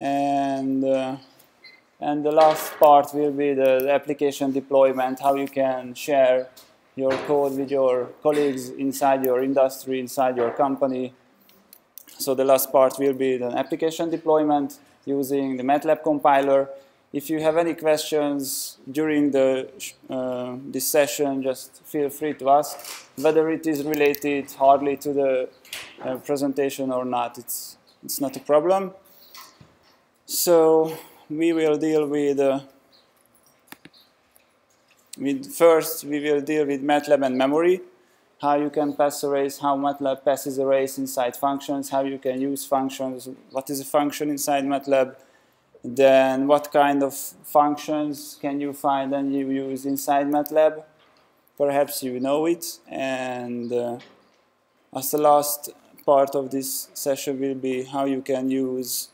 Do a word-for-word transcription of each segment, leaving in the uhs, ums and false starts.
and uh, and the last part will be the, the application deployment, how you can share your code with your colleagues inside your industry, inside your company. So the last part will be the application deployment using the MATLAB compiler. If you have any questions during the, uh, this session, just feel free to ask, whether it is related hardly to the uh, presentation or not. It's, it's not a problem. So we will deal with, uh, with, first we will deal with MATLAB and memory, how you can pass arrays, how MATLAB passes arrays inside functions, how you can use functions, what is a function inside MATLAB, then what kind of functions can you find and you use inside MATLAB. Perhaps you know it. And uh, as the last part of this session will be how you can use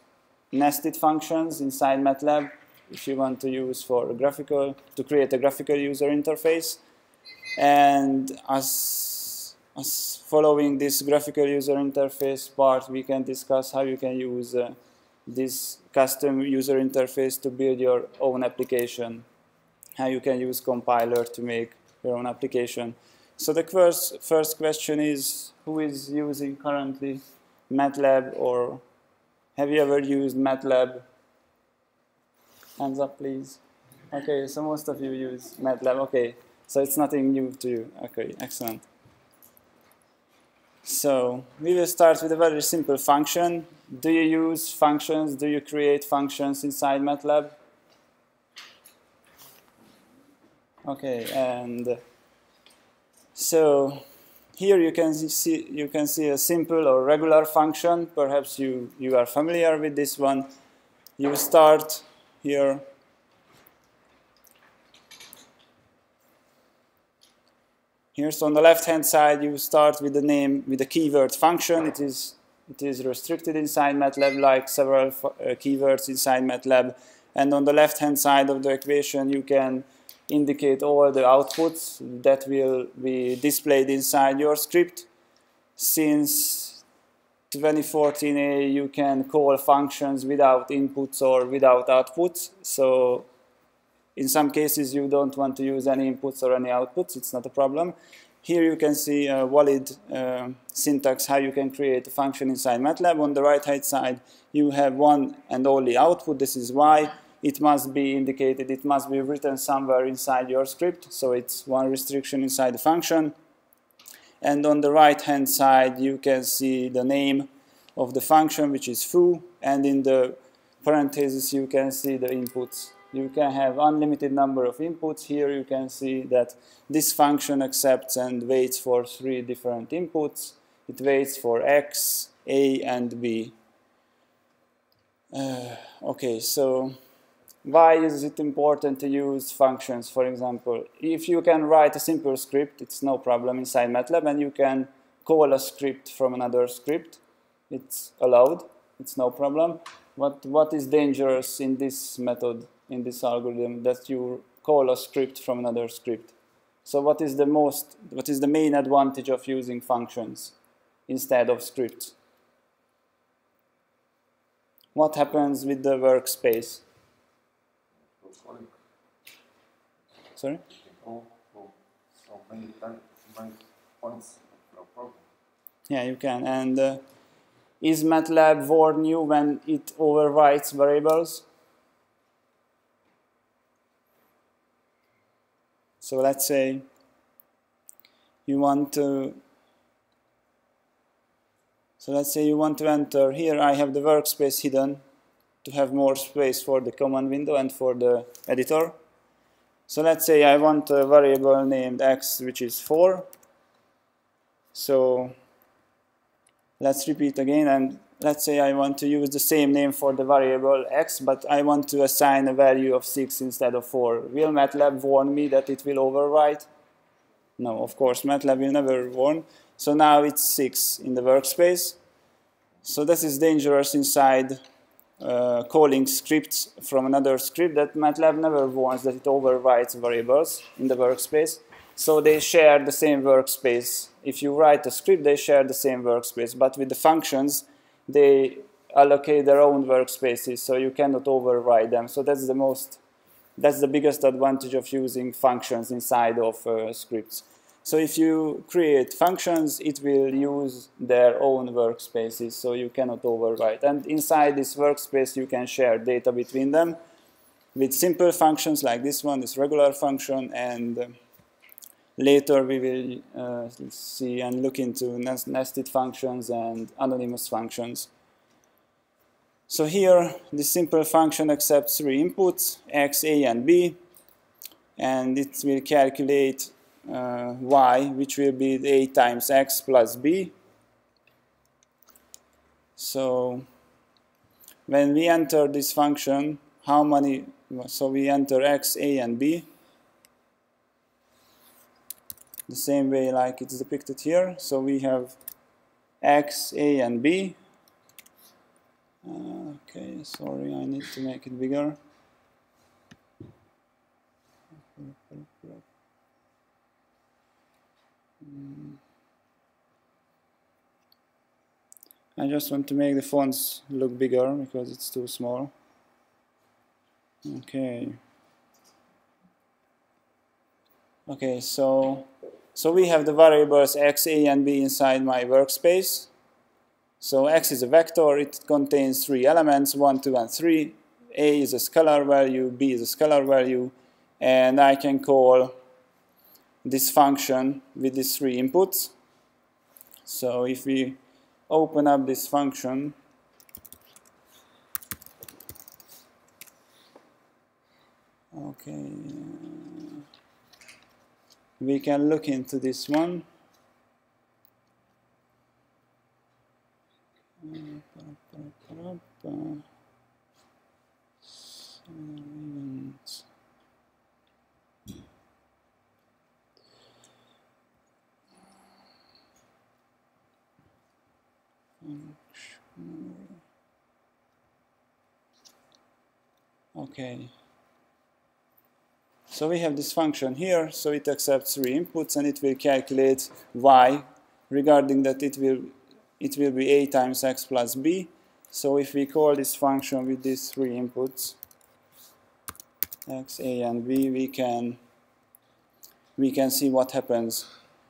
nested functions inside MATLAB if you want to use for a graphical, to create a graphical user interface. And as, as following this graphical user interface part, we can discuss how you can use uh, this custom user interface to build your own application, how you can use compiler to make your own application. So the first, first question is, who is using currently MATLAB, or have you ever used MATLAB? Hands up, please. Okay, so most of you use MATLAB. Okay, so it's nothing new to you. Okay, excellent. So we will start with a very simple function. Do you use functions? Do you create functions inside MATLAB? Okay, and so here you can see you can see a simple or regular function. Perhaps you you are familiar with this one. You start here. Here, so on the left-hand side, you start with the name, with the keyword function. It is, it is restricted inside MATLAB, like several uh, keywords inside MATLAB. And on the left-hand side of the equation, you can indicate all the outputs that will be displayed inside your script. Since twenty fourteen A, you can call functions without inputs or without outputs. So in some cases, you don't want to use any inputs or any outputs. It's not a problem. Here you can see a valid uh, syntax, how you can create a function inside MATLAB. On the right-hand side, you have one and only output. This is why it must be indicated. It must be written somewhere inside your script. So it's one restriction inside the function. And on the right-hand side, you can see the name of the function, which is foo. And in the parentheses, you can see the inputs. You can have unlimited number of inputs. Here you can see that this function accepts and waits for three different inputs. It waits for X, A, and B. Uh, okay, so why is it important to use functions, for example? If you can write a simple script, it's no problem inside MATLAB, and you can call a script from another script. It's allowed, it's no problem. What, what is dangerous in this method? In this algorithm, that you call a script from another script. So what is the most, what is the main advantage of using functions instead of scripts? What happens with the workspace? Sorry? Yeah, you can. And uh, is MATLAB warn you when it overwrites variables? So let's say you want to, so let's say you want to enter, here I have the workspace hidden to have more space for the command window and for the editor. So let's say I want a variable named x, which is four. So let's repeat again, and let's say I want to use the same name for the variable x, but I want to assign a value of six instead of four. Will MATLAB warn me that it will overwrite? No, of course, MATLAB will never warn. So now it's six in the workspace. So this is dangerous inside uh, calling scripts from another script, that MATLAB never warns that it overwrites variables in the workspace. So they share the same workspace. If you write a script, they share the same workspace, but with the functions, they allocate their own workspaces, so you cannot override them. So that's the most, that's the biggest advantage of using functions inside of uh, scripts. So if you create functions, it will use their own workspaces, so you cannot override. And inside this workspace, you can share data between them with simple functions like this one, this regular function, and uh, later we will uh, see and look into nest nested functions and anonymous functions. So here, this simple function accepts three inputs, x, a, and b, and it will calculate Uh, y, which will be a times x plus b. So when we enter this function, how many, so we enter x, a, and b the same way like it's depicted here. So we have x, a, and b. Uh, okay, sorry, I need to make it bigger. I just want to make the fonts look bigger because it's too small. Okay. Okay, so so we have the variables x, a, and b inside my workspace. So x is a vector, it contains three elements, one, two, and three. A is a scalar value, b is a scalar value, and I can call this function with these three inputs. So if we open up this function, okay, we can look into this one. Okay, so we have this function here, so it accepts three inputs and it will calculate y regarding that it will it will be a times x plus b. So if we call this function with these three inputs x, a, and b, we can we can see what happens.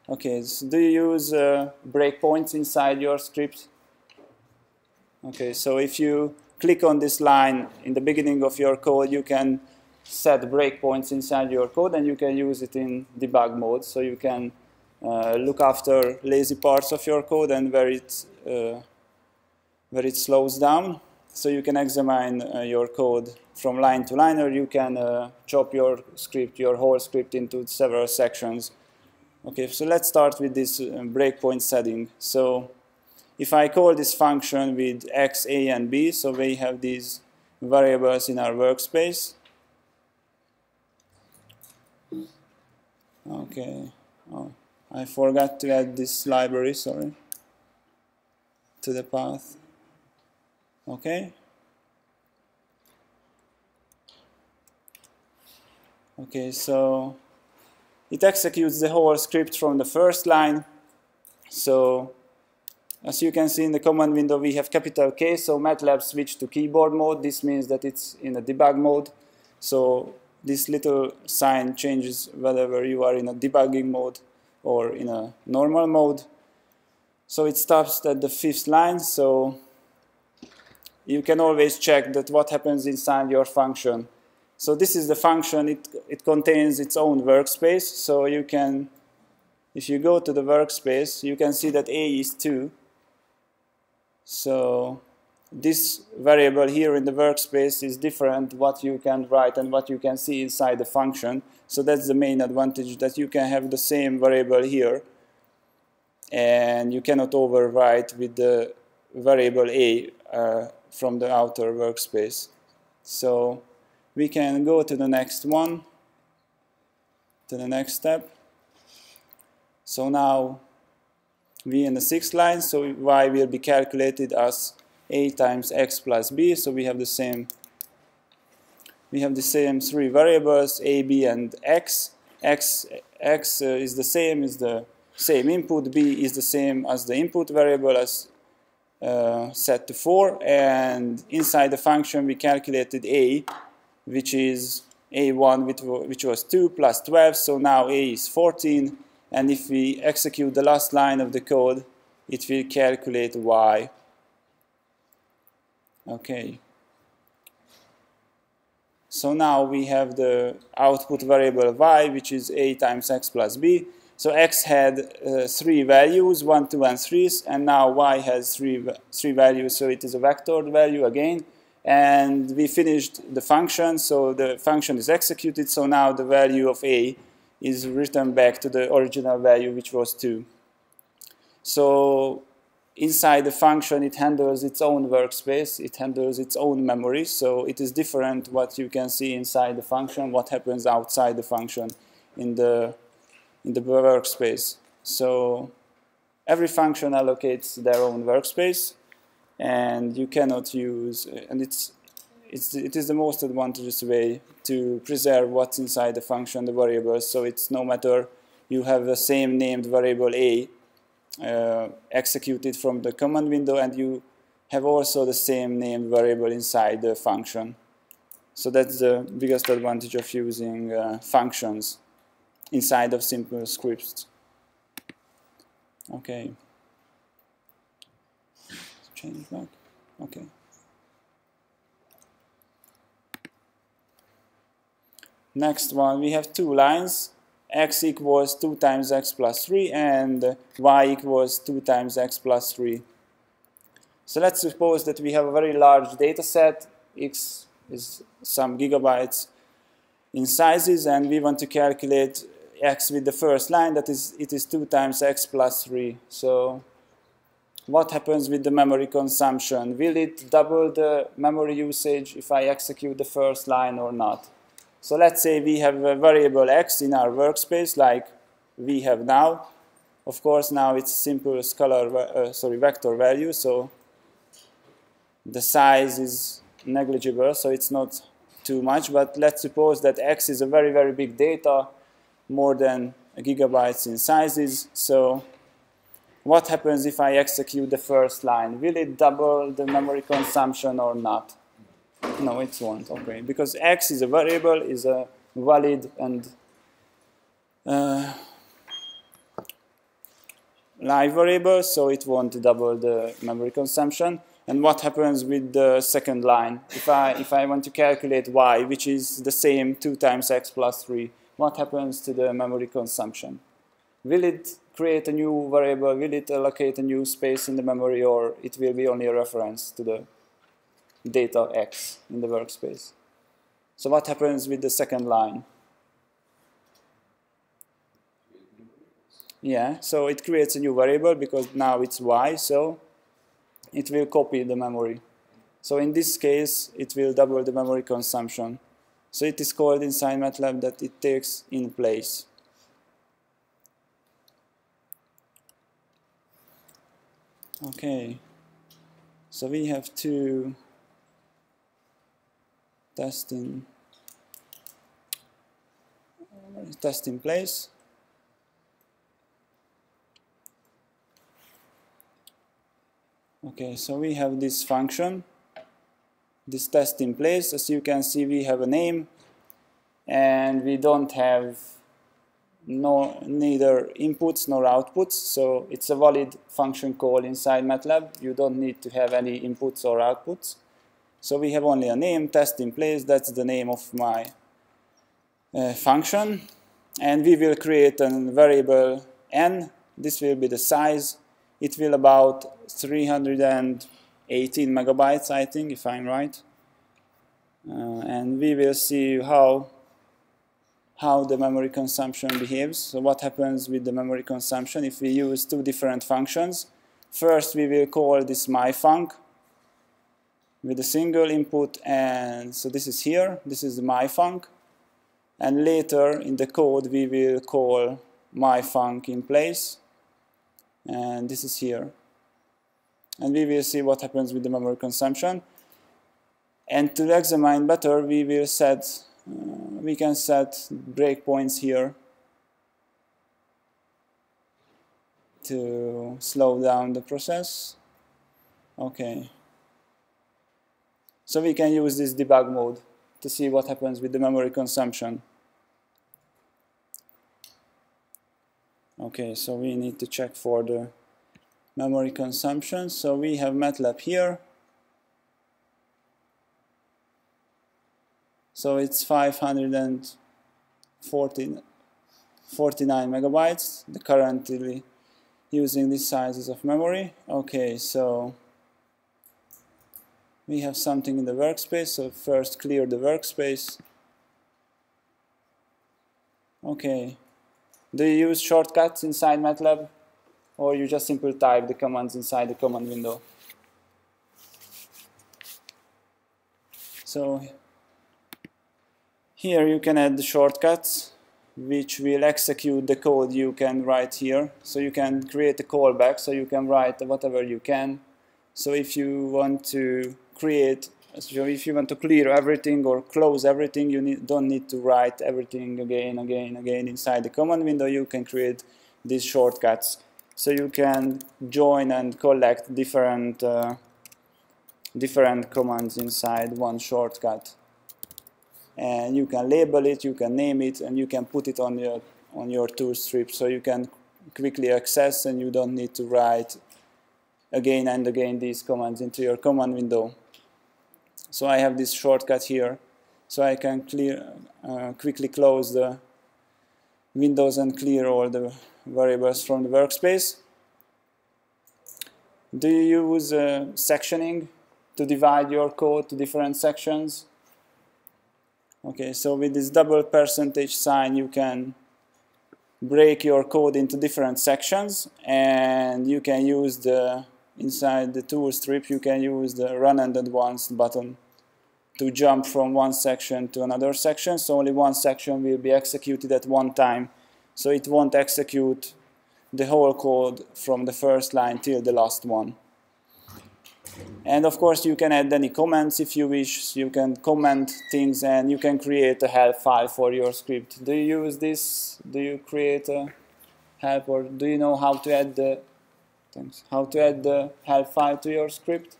Okay, so do you use uh, breakpoints inside your script? Okay, so if you click on this line in the beginning of your code, you can set breakpoints inside your code and you can use it in debug mode. So you can uh, look after lazy parts of your code and where it, uh, where it slows down. So you can examine uh, your code from line to line, or you can uh, chop your script, your whole script into several sections. Okay, so let's start with this breakpoint setting. So if I call this function with x, a, and b, so we have these variables in our workspace. Okay, oh, I forgot to add this library, sorry, to the path. Okay. Okay, so it executes the whole script from the first line. So as you can see in the command window, we have capital K, so MATLAB switched to keyboard mode. This means that it's in a debug mode. So this little sign changes whether you are in a debugging mode or in a normal mode. So it stops at the fifth line, so you can always check that what happens inside your function. So this is the function, it, it contains its own workspace, so you can, if you go to the workspace, you can see that A is two. So this variable here in the workspace is different what you can write and what you can see inside the function. So that's the main advantage, that you can have the same variable here and you cannot overwrite with the variable A uh, from the outer workspace. So we can go to the next one, to the next step. So now we in the sixth line, so y will be calculated as a times x plus b. So we have the same, we have the same three variables, a, b, and x. X, x uh, is the same, is the same input. B is the same as the input variable as uh, set to four, and inside the function we calculated a, which is a one, which was two, plus twelve, so now a is fourteen, and if we execute the last line of the code, it will calculate y. Okay. So now we have the output variable y, which is a times x plus b. So x had uh, three values, one, two, and three, and now y has three, three values, so it is a vectored value again. And we finished the function, so the function is executed, so now the value of a is written back to the original value, which was two. So inside the function, it handles its own workspace, it handles its own memory, so it is different what you can see inside the function, what happens outside the function in the, in the workspace. So every function allocates their own workspace, and you cannot use, and it's, it's, it is the most advantageous way to preserve what's inside the function, the variables, so it's no matter you have the same named variable a, Uh, executed from the command window, and you have also the same named variable inside the function. So that's the biggest advantage of using uh, functions inside of simple scripts. Okay. Change back. Okay. Next one, we have two lines. X equals two times x plus three, and y equals two times x plus three. So let's suppose that we have a very large data set, x is some gigabytes in sizes, and we want to calculate x with the first line, that is, it is two times x plus three. So what happens with the memory consumption? Will it double the memory usage if I execute the first line or not? So let's say we have a variable x in our workspace like we have now. Of course, now it's simple scalar, uh, sorry, vector value, so the size is negligible, so it's not too much. But let's suppose that x is a very, very big data, more than gigabytes in sizes. So what happens if I execute the first line? Will it double the memory consumption or not? No, it won't, okay, because x is a variable, is a valid and uh, live variable, so it won't double the memory consumption. And what happens with the second line? If I, if I want to calculate y, which is the same, two times x plus three, what happens to the memory consumption? Will it create a new variable? Will it allocate a new space in the memory, or it will be only a reference to the data x in the workspace? So what happens with the second line? Yeah, so it creates a new variable because now it's y, so it will copy the memory. So in this case, it will double the memory consumption. So it is called inside MATLAB that it takes in place. Okay, so we have two testing test in place. Okay, so we have this function, this test in place. As you can see, we have a name, and we don't have no neither inputs nor outputs, so it's a valid function call inside MATLAB. You don't need to have any inputs or outputs. So we have only a name, test in place, that's the name of my uh, function. And we will create a variable n, this will be the size. It will about three hundred eighteen megabytes, I think, if I'm right. Uh, and we will see how, how the memory consumption behaves. So what happens with the memory consumption if we use two different functions. First, we will call this myfunc with a single input, and so this is here, this is the myfunc, and later in the code we will call myfunc in place, and this is here, and we will see what happens with the memory consumption. And to examine better, we will set uh, we can set breakpoints here to slow down the process. Okay. So we can use this debug mode to see what happens with the memory consumption. Okay, so we need to check for the memory consumption. So we have MATLAB here. So it's five hundred forty-nine megabytes, the currently using these sizes of memory. Okay, so we have something in the workspace, so first clear the workspace. Okay. Do you use shortcuts inside MATLAB, or you just simply type the commands inside the command window? So here you can add the shortcuts, which will execute the code you can write here. So you can create a callback, so you can write whatever you can. So if you want to create, so if you want to clear everything or close everything, you need, don't need to write everything again, again, again inside the command window. You can create these shortcuts. So you can join and collect different, uh, different commands inside one shortcut. And you can label it, you can name it, and you can put it on your, on your tool strip, so you can quickly access and you don't need to write again and again these commands into your command window. So I have this shortcut here, so I can clear, uh, quickly close the windows and clear all the variables from the workspace. Do you use uh, sectioning to divide your code to different sections? Okay, so with this double percentage sign you can break your code into different sections, and you can use the inside the tool strip, you can use the run and advance button to jump from one section to another section. So only one section will be executed at one time. So it won't execute the whole code from the first line till the last one. And of course you can add any comments if you wish. You can comment things and you can create a help file for your script. Do you use this? Do you create a help, or do you know how to add the How to add the help file to your script?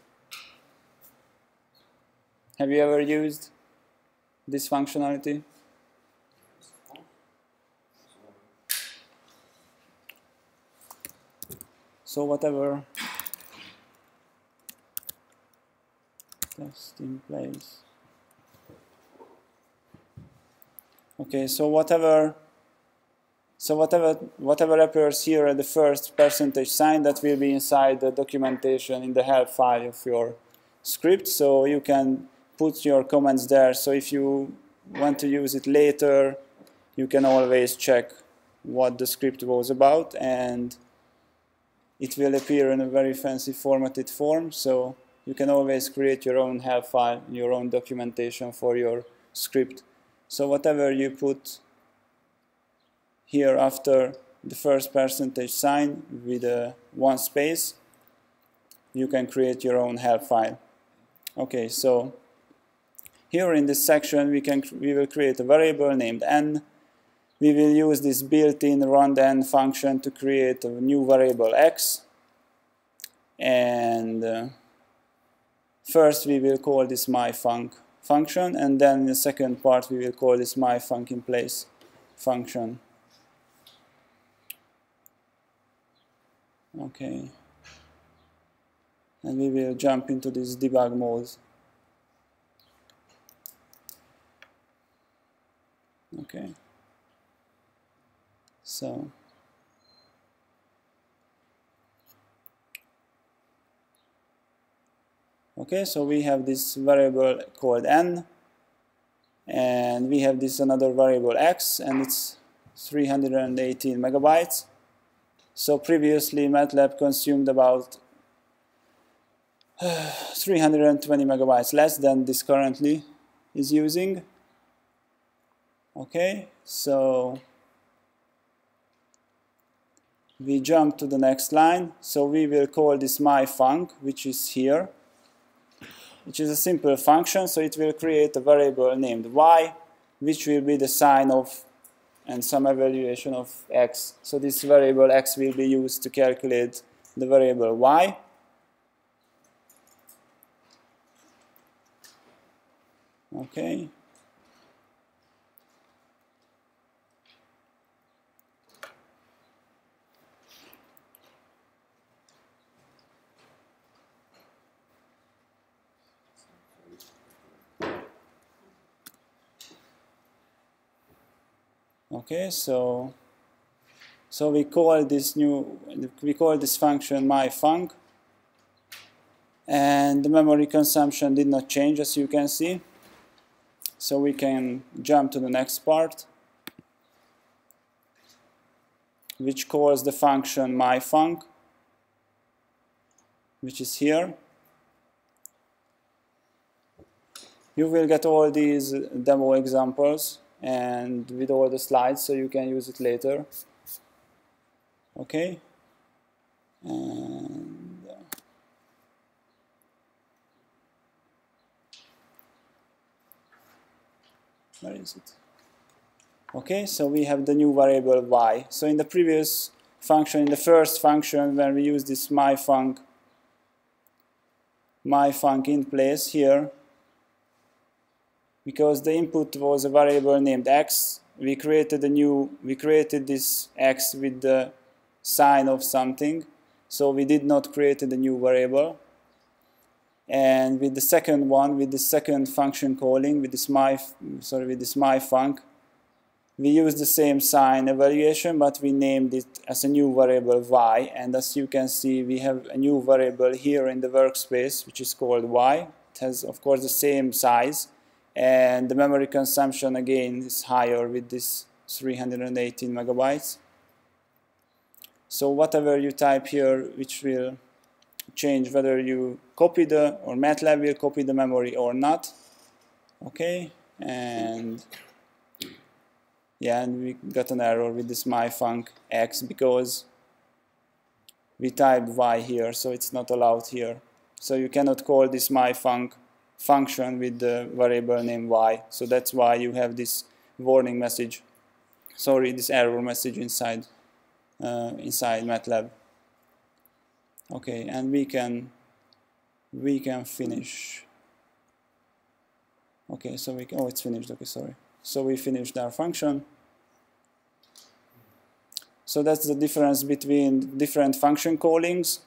Have you ever used this functionality? So whatever. Test in place. Okay, so whatever. So whatever, whatever appears here at the first percentage sign, that will be inside the documentation in the help file of your script. So you can put your comments there. So if you want to use it later, you can always check what the script was about, and it will appear in a very fancy formatted form. So you can always create your own help file, your own documentation for your script. So whatever you put here after the first percentage sign with a one space, you can create your own help file. Okay, so here in this section we can we will create a variable named n. We will use this built-in randn function to create a new variable x, and uh, first we will call this myfunc function, and then in the second part we will call this myfunc in place function. Okay, and we will jump into this debug mode. Okay, so okay, so we have this variable called n, and we have this another variable x, and it's three hundred eighteen megabytes. So previously MATLAB consumed about uh, three hundred twenty megabytes less than this currently is using. Okay, so we jump to the next line. So we will call this myfunc, which is here, which is a simple function. So it will create a variable named y, which will be the sign of and some evaluation of x. So this variable x will be used to calculate the variable y. Okay. Okay, so so we call this new we call this function myfunc, and the memory consumption did not change, as you can see. So we can jump to the next part, which calls the function myfunc, which is here. You will get all these demo examples and with all the slides, so you can use it later. Okay, and where is it? Okay, so we have the new variable y. So in the previous function, in the first function, when we use this myfunc, myfunc in place here, because the input was a variable named x, we created a new, we created this x with the sign of something, so we did not create a new variable. And with the second one, with the second function calling, with this my, sorry, with this myfunc, we used the same sign evaluation, but we named it as a new variable y. And as you can see, we have a new variable here in the workspace, which is called y. It has, of course, the same size. And the memory consumption again is higher with this three hundred eighteen megabytes. So whatever you type here, which will change whether you copy the, or MATLAB will copy the memory or not. Okay, and yeah, and we got an error with this myfunc x because we typed y here, so it's not allowed here. So you cannot call this myfunc function with the variable name y, so that's why you have this warning message, sorry, this error message inside uh, inside MATLAB. Okay, and we can we can finish. Okay, so we can, oh, it's finished. Okay, sorry. So we finished our function. So that's the difference between different function callings.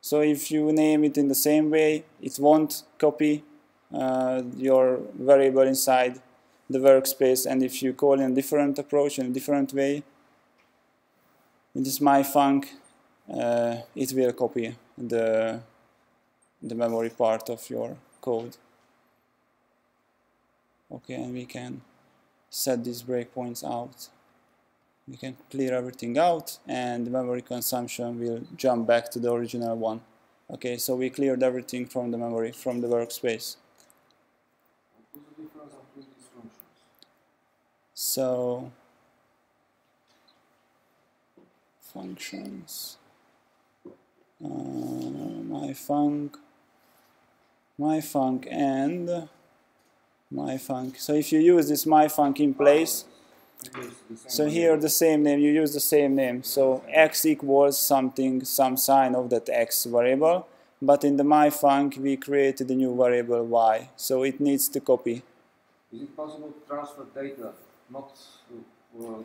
So if you name it in the same way, it won't copy uh, your variable inside the workspace. And if you call in a different approach, in a different way, in this myfunc, uh, it will copy the, the memory part of your code. Okay, and we can set these breakpoints out. We can clear everything out, and the memory consumption will jump back to the original one. Okay, so we cleared everything from the memory, from the workspace. What's the difference between these functions? So, functions. Uh, myfunc, myfunc, and myfunc. So if you use this myfunc in place. So here the same name, you use the same name, so x equals something, some sign of that x variable, but in the myfunc we created a new variable y, so it needs to copy. Is it possible to transfer data, not uh, uh,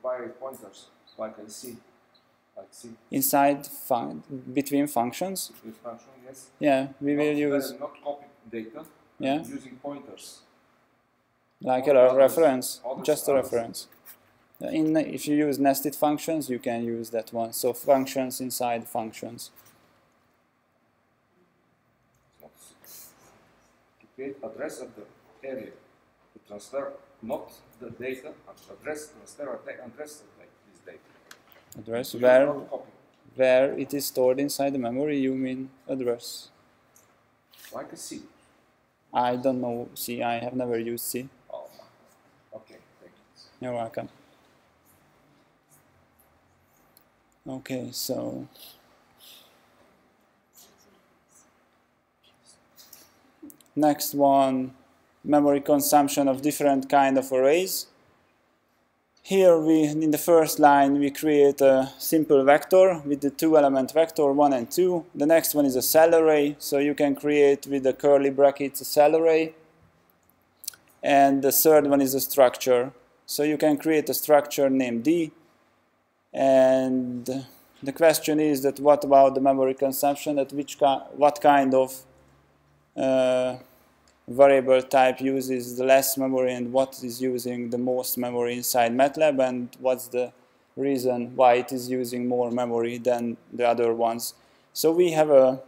by pointers, like I see? Like C? Inside, fun between functions? Between functions, yes. Yeah, we not, will use... Uh, not copy data, yeah. Using pointers. Like a reference, just a reference. In, if you use nested functions, you can use that one. So functions inside functions. To create address of the area, to transfer not the data, but address, transfer address of this data. Address where, where it is stored inside the memory, you mean address. Like a C. I don't know C, I have never used C. Okay, thank you. You're welcome. Okay, so next one, memory consumption of different kind of arrays. Here we, in the first line, we create a simple vector with the two element vector, one and two. The next one is a cell array, so you can create with the curly brackets a cell array. And the third one is a structure. So you can create a structure named D. And the question is that what about the memory consumption? At which ki what kind of uh, variable type uses the less memory and what is using the most memory inside MATLAB, and what's the reason why it is using more memory than the other ones? So we have a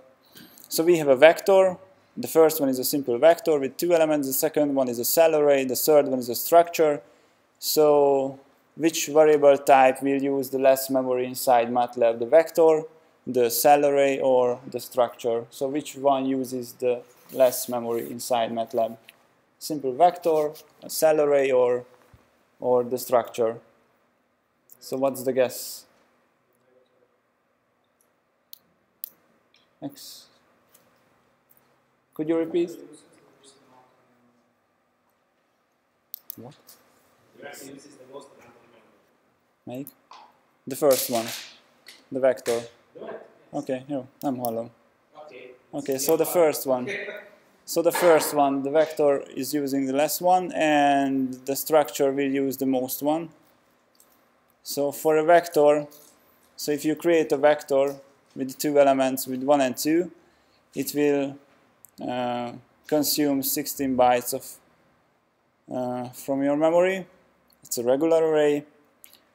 so we have a vector. The first one is a simple vector with two elements. The second one is a cell array. The third one is a structure. So which variable type will use the less memory inside MATLAB? The vector, the cell array, or the structure? So which one uses the less memory inside MATLAB? Simple vector, a cell array, or, or the structure? So what's the guess? X. Could you repeat? What? Make the first one, the vector. Okay, here I'm hollow. Okay, so the first one, so the first one, the vector is using the less one, and the structure will use the most one. So for a vector, so if you create a vector with two elements, with one and two, it will uh, consume sixteen bytes of uh, from your memory. It's a regular array.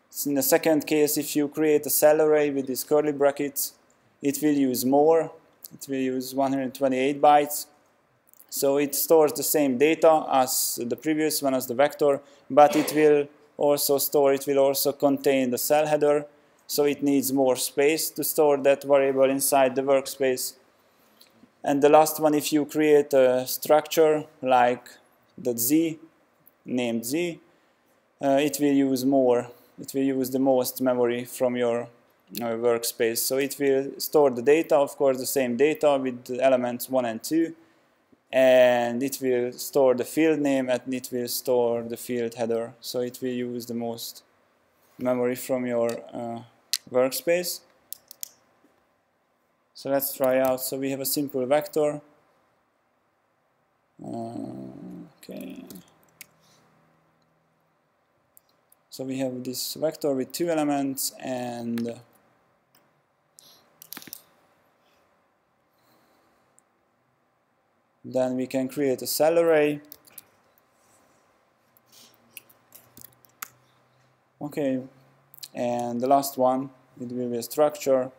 So in the second case, if you create a cell array with these curly brackets, it will use more. It will use one hundred twenty-eight bytes. So it stores the same data as the previous one, as the vector, but it will also store, it will also contain the cell header, so it needs more space to store that variable inside the workspace. And the last one, if you create a structure like the Z, named Z, uh, it will use more. It will use the most memory from your Uh, workspace. So it will store the data, of course the same data with the elements one and two, and it will store the field name and it will store the field header. So it will use the most memory from your uh, workspace. So let's try out. So we have a simple vector. Uh, okay. So we have this vector with two elements and then we can create a cell array. Okay, and the last one, it will be a structure.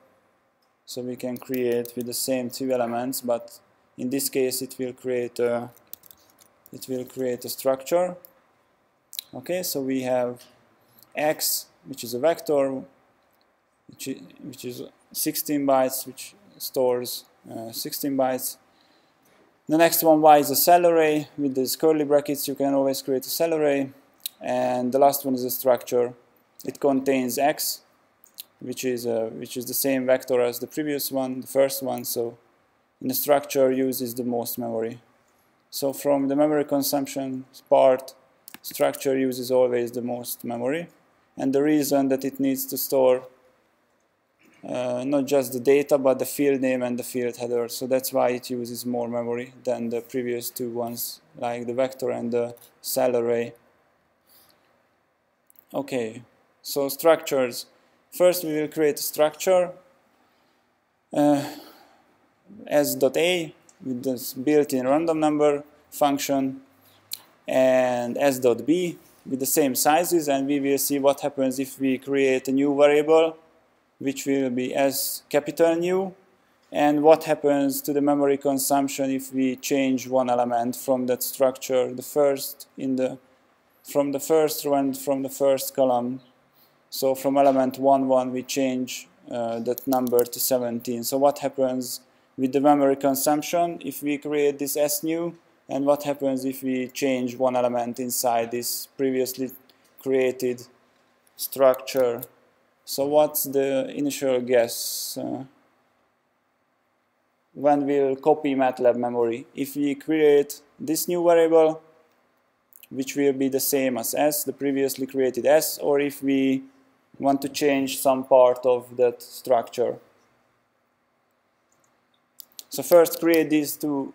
So we can create with the same two elements, but in this case it will create a, it will create a structure. Okay, so we have X, which is a vector, which is, which is sixteen bytes, which stores uh, sixteen bytes. The next one, Y, is a cell array. With these curly brackets, you can always create a cell array. And the last one is a structure. It contains X, which is uh, which is the same vector as the previous one, the first one. So, in the structure, uses the most memory. So, from the memory consumption part, structure uses always the most memory, and the reason that it needs to store uh, not just the data but the field name and the field header, so that's why it uses more memory than the previous two ones like the vector and the cell array. Okay, so structures. First we will create a structure uh, s.a with this built-in random number function, and s.b with the same sizes, and we will see what happens if we create a new variable which will be s capital new, and what happens to the memory consumption if we change one element from that structure, the first in the from the first row and from the first column. So from element one one we change uh, that number to seventeen. So what happens with the memory consumption if we create this s new? And what happens if we change one element inside this previously created structure? So what's the initial guess? Uh, when we'll copy MATLAB memory? If we create this new variable which will be the same as S, the previously created S, or if we want to change some part of that structure. So first create these two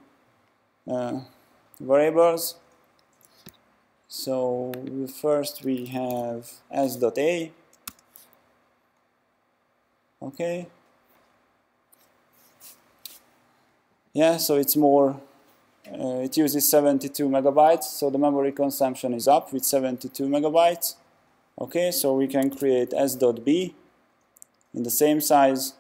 uh, variables. So first we have S.A. Okay. Yeah, so it's more, uh, it uses seventy-two megabytes, so the memory consumption is up with seventy-two megabytes. Okay, so we can create S.B in the same size.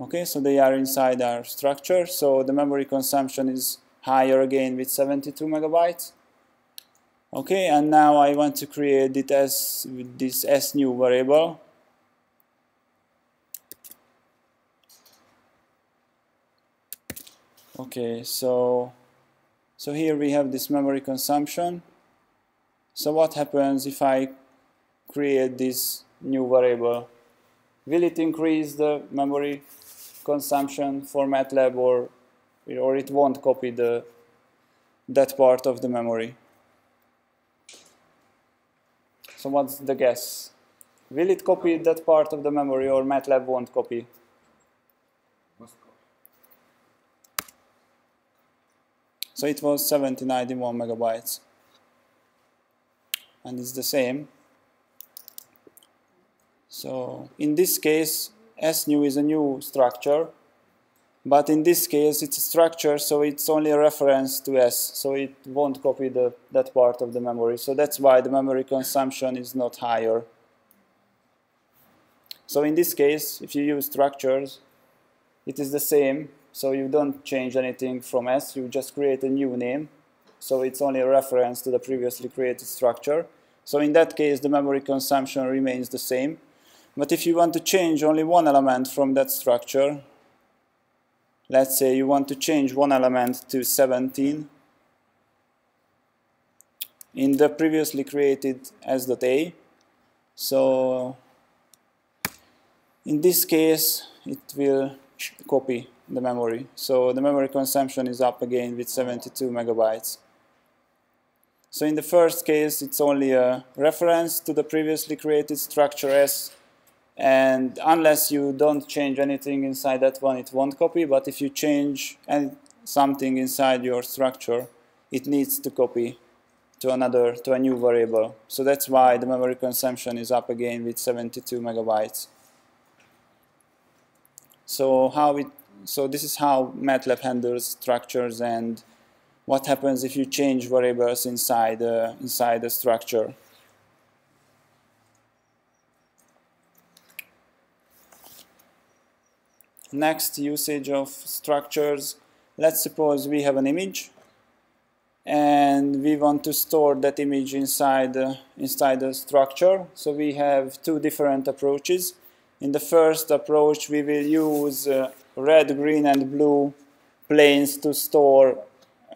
Okay, so they are inside our structure, so the memory consumption is higher again with seventy-two megabytes. Okay, and now I want to create it as with this S new variable. Okay, so so here we have this memory consumption. So what happens if I create this new variable? Will it increase the memory consumption for MATLAB, or or it won't copy the that part of the memory? So what's the guess? Will it copy that part of the memory, or MATLAB won't copy? So it was seventy ninety-one megabytes, and it's the same. So in this case, S new is a new structure, but in this case it's a structure, so it's only a reference to S, so it won't copy the, that part of the memory. So that's why the memory consumption is not higher. So in this case, if you use structures, it is the same, so you don't change anything from S, you just create a new name, so it's only a reference to the previously created structure. So in that case, the memory consumption remains the same. But if you want to change only one element from that structure, let's say you want to change one element to seventeen, in the previously created S.A, so in this case it will copy the memory. So the memory consumption is up again with seventy-two megabytes. So in the first case it's only a reference to the previously created structure S, and unless you don't change anything inside that one, it won't copy. But if you change something inside your structure, it needs to copy to another, to a new variable. So that's why the memory consumption is up again with seventy-two megabytes. So how it, so this is how MATLAB handles structures and what happens if you change variables inside uh, inside the structure. Next, usage of structures. Let's suppose we have an image and we want to store that image inside uh, inside the structure. So we have two different approaches. In the first approach, we will use uh, red, green and blue planes to store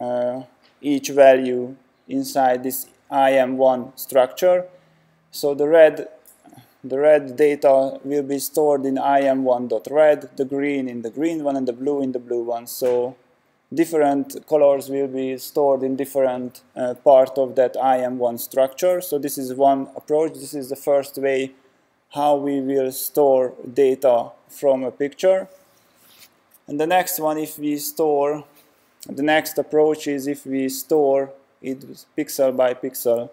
uh, each value inside this I M one structure. So the red The red data will be stored in I M one dot red, the green in the green one, and the blue in the blue one. So different colors will be stored in different uh, part of that I M one structure. So this is one approach. This is the first way how we will store data from a picture. And the next one, if we store, the next approach is if we store it pixel by pixel.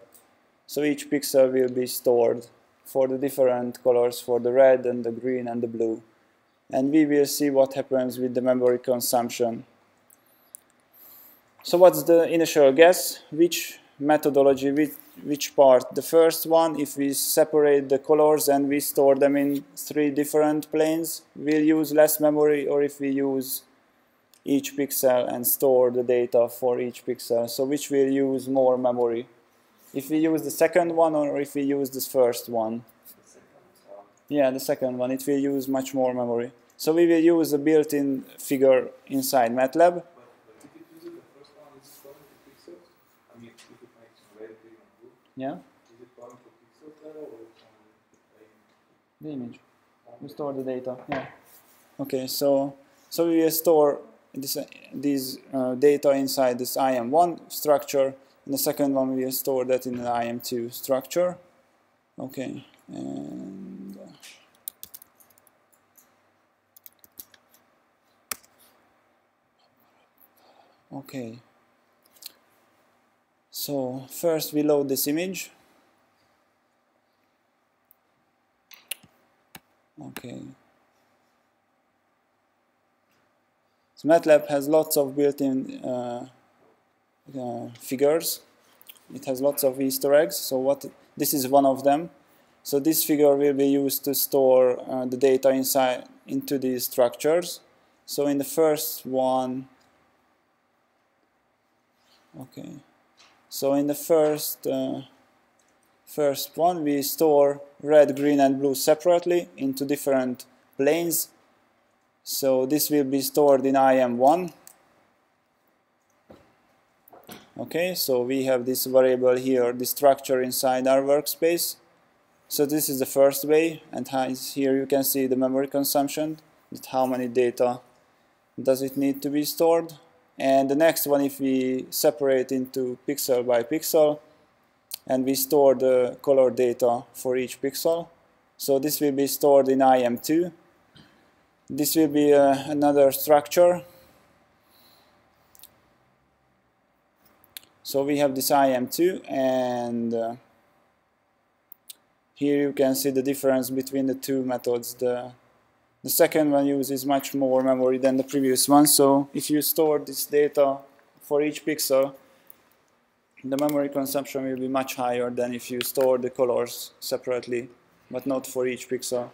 So each pixel will be stored for the different colors, for the red and the green and the blue. And we will see what happens with the memory consumption. So what's the initial guess? Which methodology, which, which part? The first one, if we separate the colors and we store them in three different planes, we'll use less memory, or if we use each pixel and store the data for each pixel. So which will use more memory? If we use the second one, or if we use this first one? Yeah, the second one. It will use much more memory. So we will use a built-in figure inside MATLAB. But, but if it uses the first one, is it calling for pixels? I mean, if it makes red, green, and blue. Yeah. Is it calling for pixel level, or the image? The image. We store the data. Yeah. Okay. So so we will store this, uh, these uh, data inside this I M one structure, and the second one we store that in the I M two structure. Okay, and uh, okay, so first we load this image. Okay, so MATLAB has lots of built-in uh, uh, figures. It has lots of Easter eggs, so what this is one of them. So this figure will be used to store uh, the data inside into these structures. So in the first one, okay, so in the first uh, first one we store red, green and blue separately into different planes. So this will be stored in I M one. Okay, so we have this variable here, the structure inside our workspace. So this is the first way, and here you can see the memory consumption, that how many data does it need to be stored. And the next one, if we separate into pixel by pixel, and we store the color data for each pixel. So this will be stored in I M two. This will be uh, another structure. So we have this I M two, and uh, here you can see the difference between the two methods. The, the second one uses much more memory than the previous one, so if you store this data for each pixel, the memory consumption will be much higher than if you store the colors separately, but not for each pixel.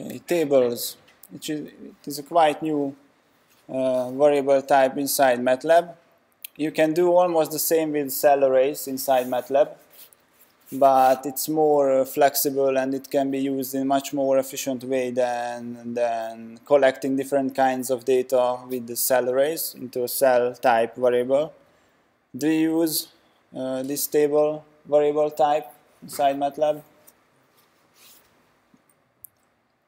Okay, tables, which is, it is a quite new uh, variable type inside MATLAB. You can do almost the same with cell arrays inside MATLAB, but it's more uh, flexible and it can be used in a much more efficient way than, than collecting different kinds of data with the cell arrays into a cell type variable. Do you use uh, this table variable type inside MATLAB?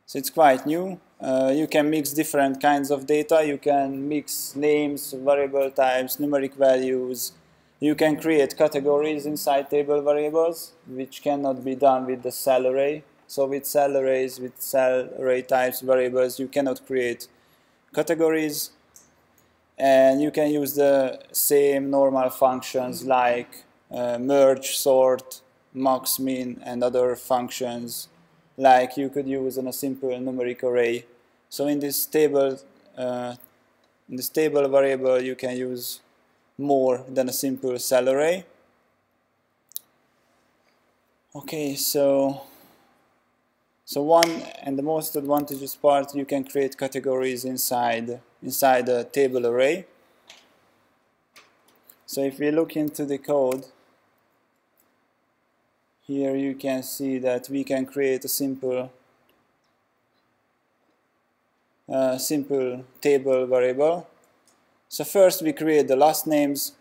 So it's quite new. Uh, you can mix different kinds of data. You can mix names, variable types, numeric values. You can create categories inside table variables, which cannot be done with the cell array. So with cell arrays, with cell array types variables, you cannot create categories. And you can use the same normal functions like uh, merge, sort, max, min, and other functions like you could use in a simple numeric array. So in this table, uh, in this table variable, you can use more than a simple cell array. Okay, so so one and the most advantageous part, you can create categories inside inside a table array. So if we look into the code, here you can see that we can create a simple uh, simple table variable. So first we create the last names,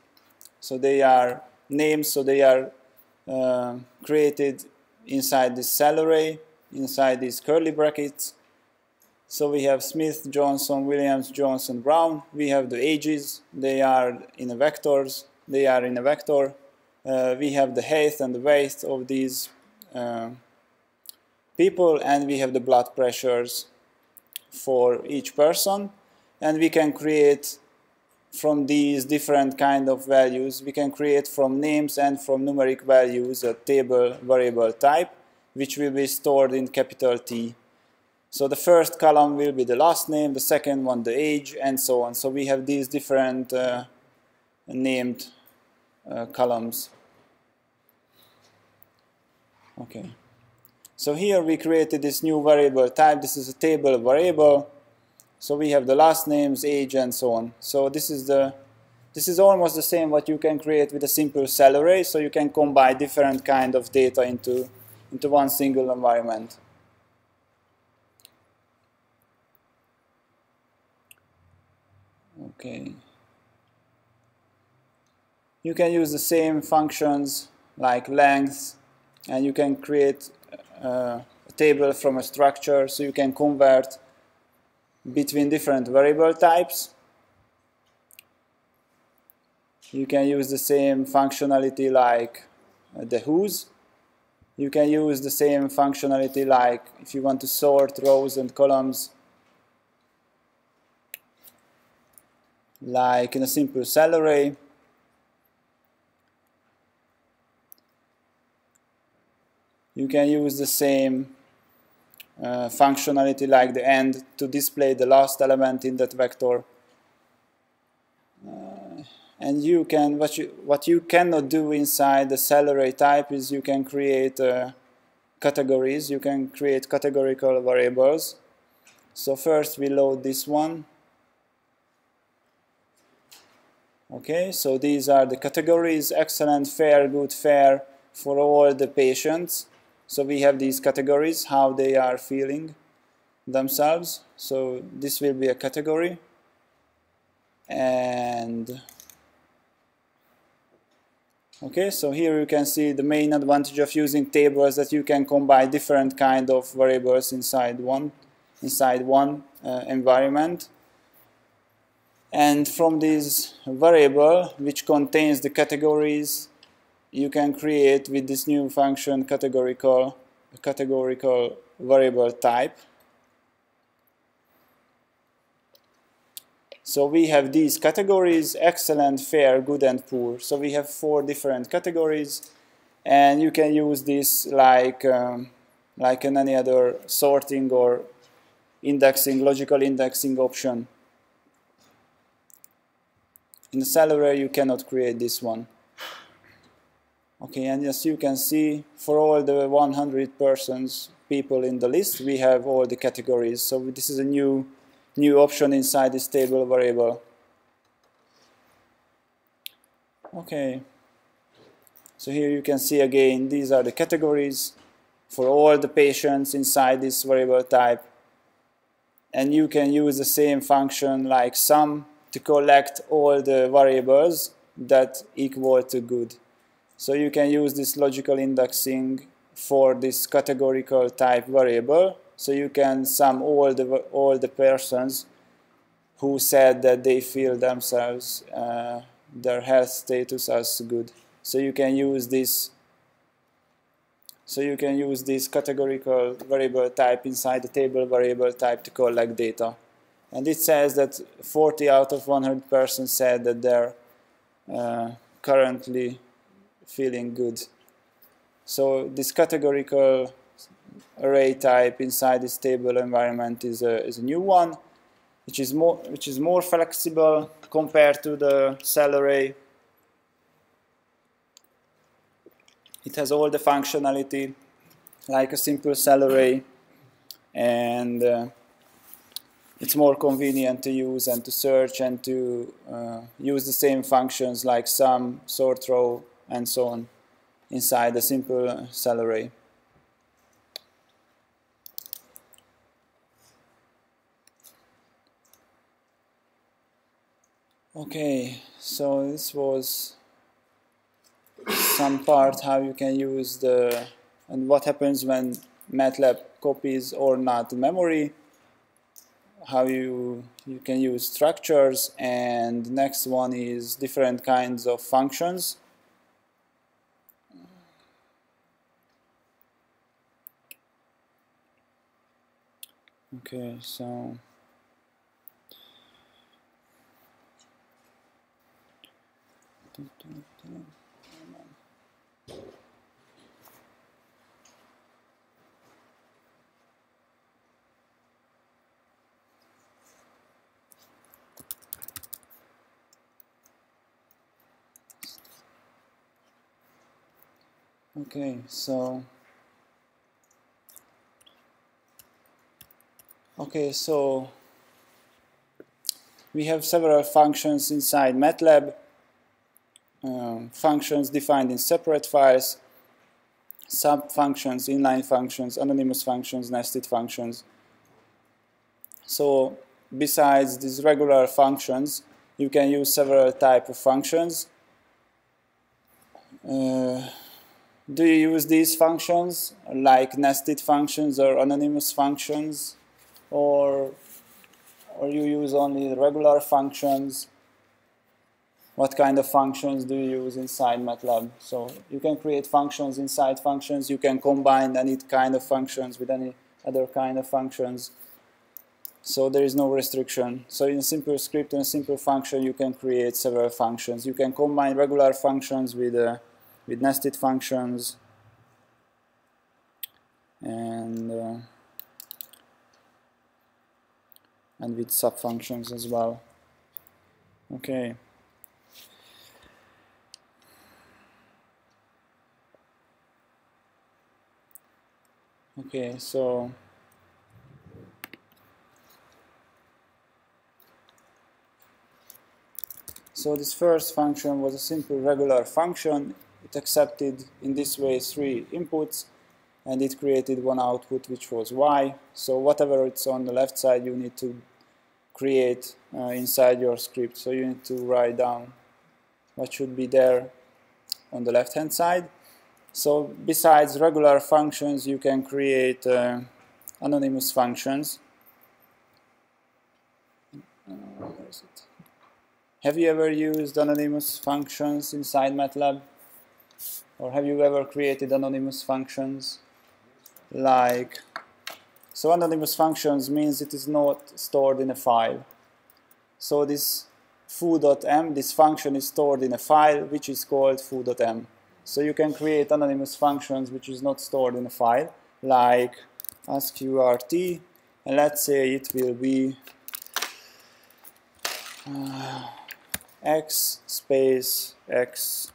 so they are names, so they are uh, created inside this cell array, inside these curly brackets. So we have Smith, Johnson, Williams, Johnson, Brown. We have the ages, they are in a vectors, they are in a vector. Uh, we have the height and the weight of these uh, people, and we have the blood pressures for each person. And we can create from these different kind of values, we can create from names and from numeric values a table variable type, which will be stored in capital T. So the first column will be the last name, the second one the age, and so on. So we have these different uh, named uh, columns. Okay, so here we created this new variable type. This is a table variable, so we have the last names, age, and so on. So this is the this is almost the same what you can create with a simple cell array. So you can combine different kind of data into into one single environment. Okay. You can use the same functions like length, and you can create uh, a table from a structure, so you can convert between different variable types. You can use the same functionality like uh, the whos. You can use the same functionality like if you want to sort rows and columns like in a simple cell array. You can use the same uh, functionality like the end to display the last element in that vector. Uh, and you can what you what you cannot do inside the cell array type is you can create uh, categories. You can create categorical variables. So first we load this one. Okay, so these are the categories: excellent, fair, good, fair for all the patients. So we have these categories, how they are feeling themselves. So this will be a category. And okay, so here you can see the main advantage of using tables, that you can combine different kind of variables inside one, inside one uh, environment. And from this variable, which contains the categories, you can create with this new function categorical categorical variable type. So we have these categories: excellent, fair, good, and poor. So we have four different categories, and you can use this like um, like in any other sorting or indexing, logical indexing option. In the cell array, you cannot create this one. Okay, and as you can see, for all the one hundred persons, people in the list, we have all the categories. So this is a new, new option inside this table variable. Okay. So here you can see again, these are the categories for all the patients inside this variable type. And you can use the same function like sum to collect all the variables that equal to good. So you can use this logical indexing for this categorical type variable. So you can sum all the all the persons who said that they feel themselves uh, their health status as good. So you can use this. So you can use this categorical variable type inside the table variable type to collect data. And it says that forty out of one hundred persons said that they're uh, currently feeling good. So this categorical array type inside this table environment is a, is a new one, which is more which is more flexible compared to the cell array. It has all the functionality like a simple cell array, and uh, it's more convenient to use and to search and to uh, use the same functions like sum, sort row, and so on inside a simple cell array. Okay, so this was some part how you can use the and what happens when MATLAB copies or not memory, how you you can use structures, and the next one is different kinds of functions. Okay, so okay, so Okay, so we have several functions inside MATLAB, um, functions defined in separate files, sub-functions, inline functions, anonymous functions, nested functions. So besides these regular functions, You can use several type of functions. Uh, do you use these functions, like nested functions or anonymous functions, or or you use only regular functions? What kind of functions do you use inside MATLAB? So you can create functions inside functions. You can combine any kind of functions with any other kind of functions. So there is no restriction. So in a simple script and a simple function, you can create several functions. You can combine regular functions with uh, with nested functions. And uh, and with subfunctions as well. Okay. Okay, so so this first function was a simple regular function. It accepted in this way three inputs, and it created one output, which was y. So whatever it's on the left side, you need to create uh, inside your script. So you need to write down what should be there on the left-hand side. So besides regular functions, you can create uh, anonymous functions. Uh, where is it? Have you ever used anonymous functions inside MATLAB? Or have you ever created anonymous functions? Like, so anonymous functions means it is not stored in a file. So this foo dot m, this function is stored in a file which is called foo dot m. So you can create anonymous functions which is not stored in a file, like asqrt, and let's say it will be uh, x space x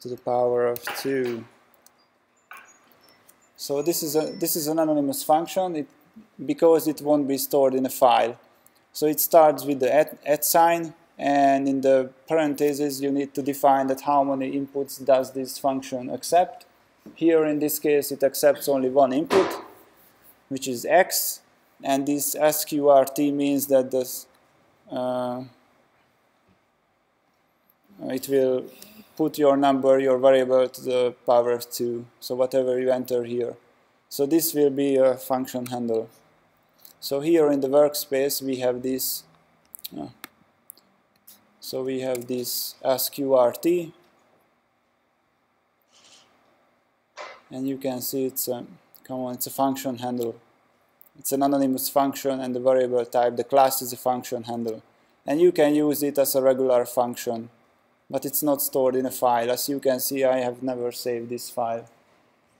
to the power of two. So this is a this is an anonymous function, it, because it won't be stored in a file. So it starts with the at, at sign. And in the parentheses, you need to define that how many inputs does this function accept. Here, in this case, it accepts only one input, which is x. And this asqrt means that this, uh, it will put your number, your variable, to the power of two. So whatever you enter here. So this will be a function handle. So here in the workspace, we have this. Uh, So we have this asqrt, and you can see it's a, come on, it's a function handle. It's an anonymous function, and the variable type, the class, is a function handle. And you can use it as a regular function, but it's not stored in a file. As you can see, I have never saved this file.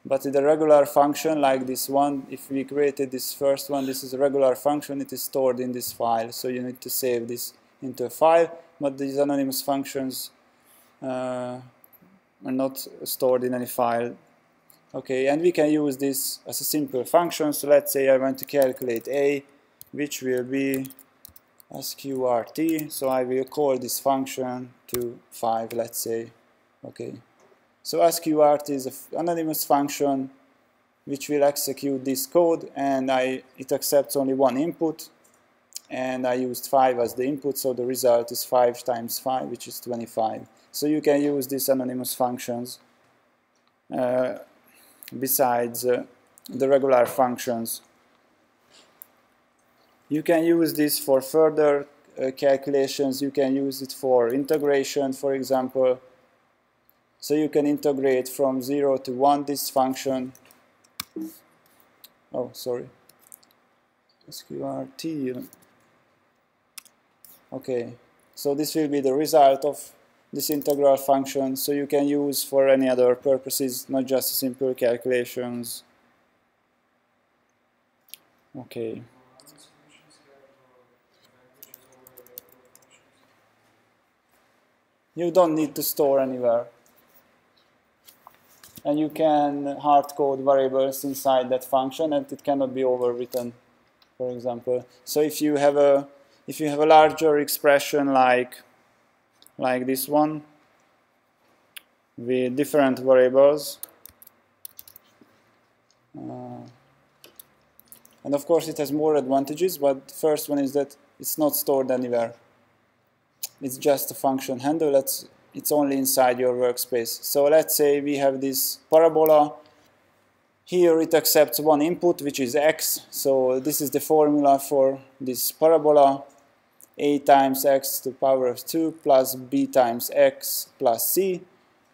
But with a regular function like this one, if we created this first one, this is a regular function, it is stored in this file, so you need to save this into a file. But these anonymous functions uh, are not stored in any file. Okay, and we can use this as a simple function. So let's say I want to calculate a, which will be asqrt. So I will call this function to five, let's say. Okay, so asqrt is an anonymous function which will execute this code, and I, it accepts only one input. And I used five as the input, so the result is five times five, which is twenty-five. So you can use these anonymous functions uh, besides uh, the regular functions. You can use this for further uh, calculations. You can use it for integration, for example. So you can integrate from zero to one this function. Oh, sorry. asqrt. Okay, so this will be the result of this integral function, so you can use for any other purposes, not just simple calculations. Okay. You don't need to store anywhere. And you can hard code variables inside that function, and it cannot be overwritten, for example. So if you have a If you have a larger expression like, like this one with different variables, uh, and of course it has more advantages, but the first one is that it's not stored anywhere. it's just a function handle. That's, it's only inside your workspace. So let's say we have this parabola. Here it accepts one input, which is x. So this is the formula for this parabola. A times x to the power of two plus b times x plus c.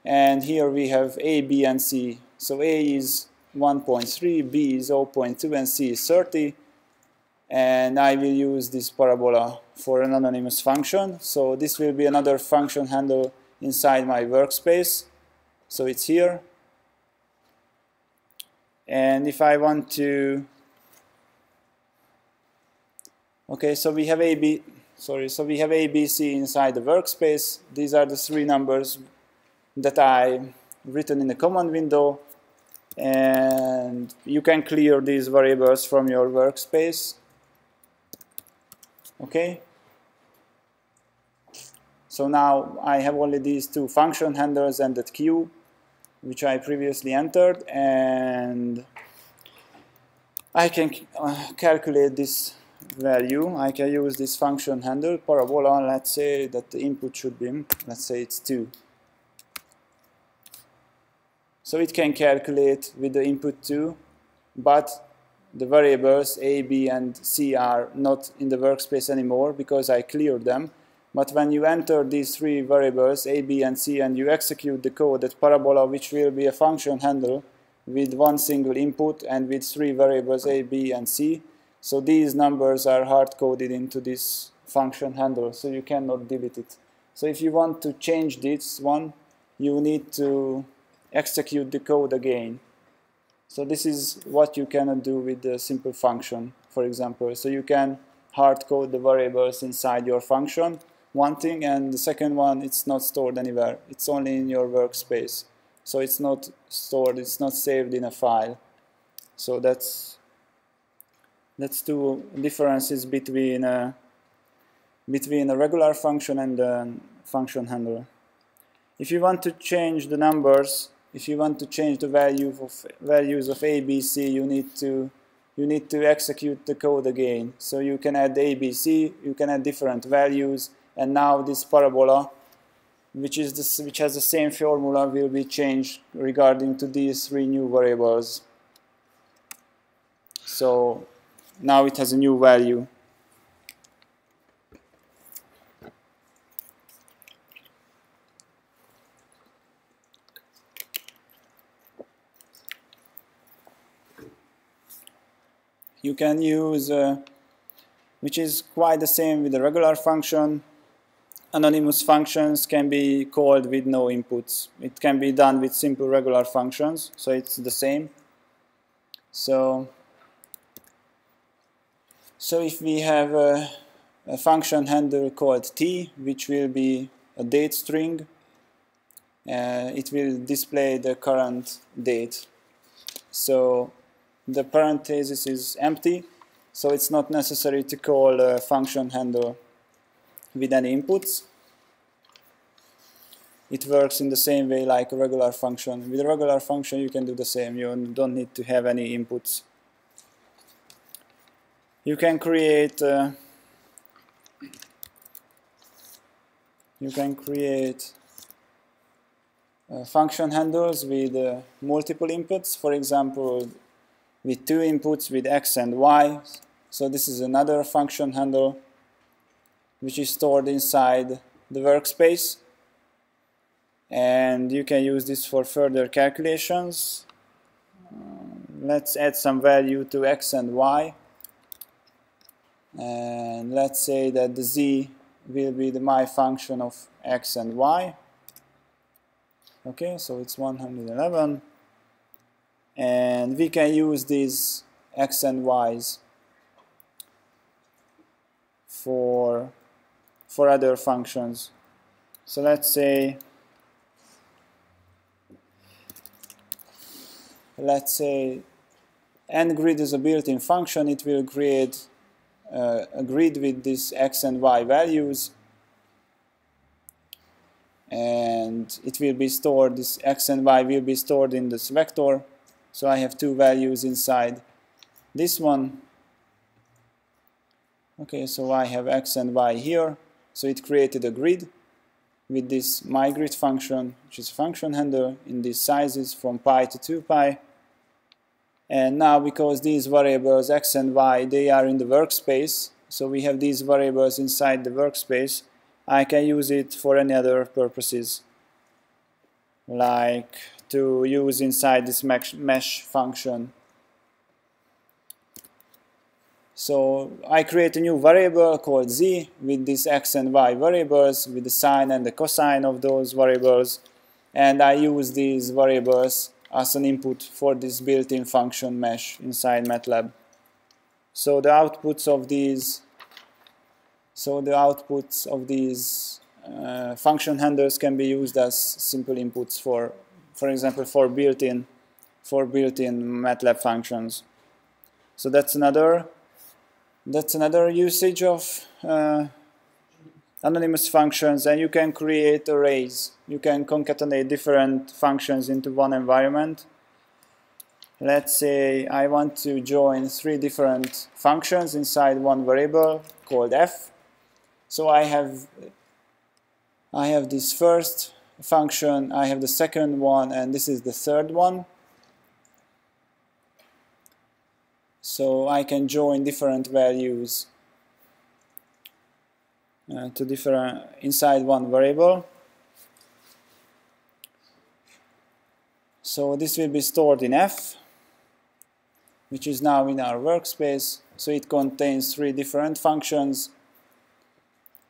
And here we have a, b, and c. So a is one point three, b is zero point two, and c is thirty. And I will use this parabola for an anonymous function. So this will be another function handle inside my workspace. So it's here. And if I want to... Okay, so we have a, b... Sorry, so we have A, B, C inside the workspace. These are the three numbers that I've written in the command window. And you can clear these variables from your workspace. Okay. So now I have only these two function handlers and that queue, which I previously entered. And I can uh, calculate this value. I can use this function handle parabola. Let's say that the input should be, let's say it's two. So it can calculate with the input two, but the variables a, b, and c are not in the workspace anymore because I cleared them. But when you enter these three variables a, b, and c, and you execute the code at parabola, which will be a function handle with one single input and with three variables a, b, and c. So these numbers are hard-coded into this function handle, so you cannot delete it. So if you want to change this one, you need to execute the code again. So this is what you cannot do with the simple function, for example. So you can hard-code the variables inside your function, one thing, and the second one, it's not stored anywhere. It's only in your workspace. So it's not stored, it's not saved in a file. So that's... That's two differences between a, between a regular function and a function handler. If you want to change the numbers, if you want to change the value of values of A, B, C, you need to you need to execute the code again. So you can add A, B, C, you can add different values, and now this parabola, which is this, which has the same formula, will be changed regarding to these three new variables. So now it has a new value. You can use, uh, which is quite the same with the regular function. Anonymous functions can be called with no inputs. It can be done with simple regular functions, so it's the same. So. So if we have a, a function handler called t, which will be a date string, uh, it will display the current date. So the parenthesis is empty, so it's not necessary to call a function handler with any inputs. It works in the same way like a regular function. With a regular function you can do the same, you don't need to have any inputs. You can create uh, you can create uh, function handles with uh, multiple inputs, for example with two inputs, with x and y. So this is another function handle which is stored inside the workspace, and you can use this for further calculations. Uh, let's add some value to x and y. And let's say that the z will be the my function of x and y. Okay, so it's one hundred eleven, and we can use these x and y's for for other functions. So let's say let's say n grid is a built-in function. It will create Uh, a grid with these x and y values, and it will be stored, this x and y will be stored in this vector. So I have two values inside this one. Okay, so I have x and y here, So it created a grid with this mygrid function, which is a function handler in these sizes from pi to two pi. And now, because these variables x and y, they are in the workspace, so we have these variables inside the workspace, I can use it for any other purposes, like to use inside this mesh, mesh function. So I create a new variable called z with these x and y variables, with the sine and the cosine of those variables, and I use these variables as an input for this built-in function mesh inside MATLAB. So the outputs of these, so the outputs of these uh, function handlers can be used as simple inputs for, for example, for built-in, for built-in MATLAB functions. So that's another, that's another usage of uh, anonymous functions, and you can create arrays. You can concatenate different functions into one environment. Let's say I want to join three different functions inside one variable called f. So I have, I have this first function, I have the second one, and this is the third one. So I can join different values Uh, to different uh, inside one variable. So this will be stored in F, which is now in our workspace. So it contains three different functions,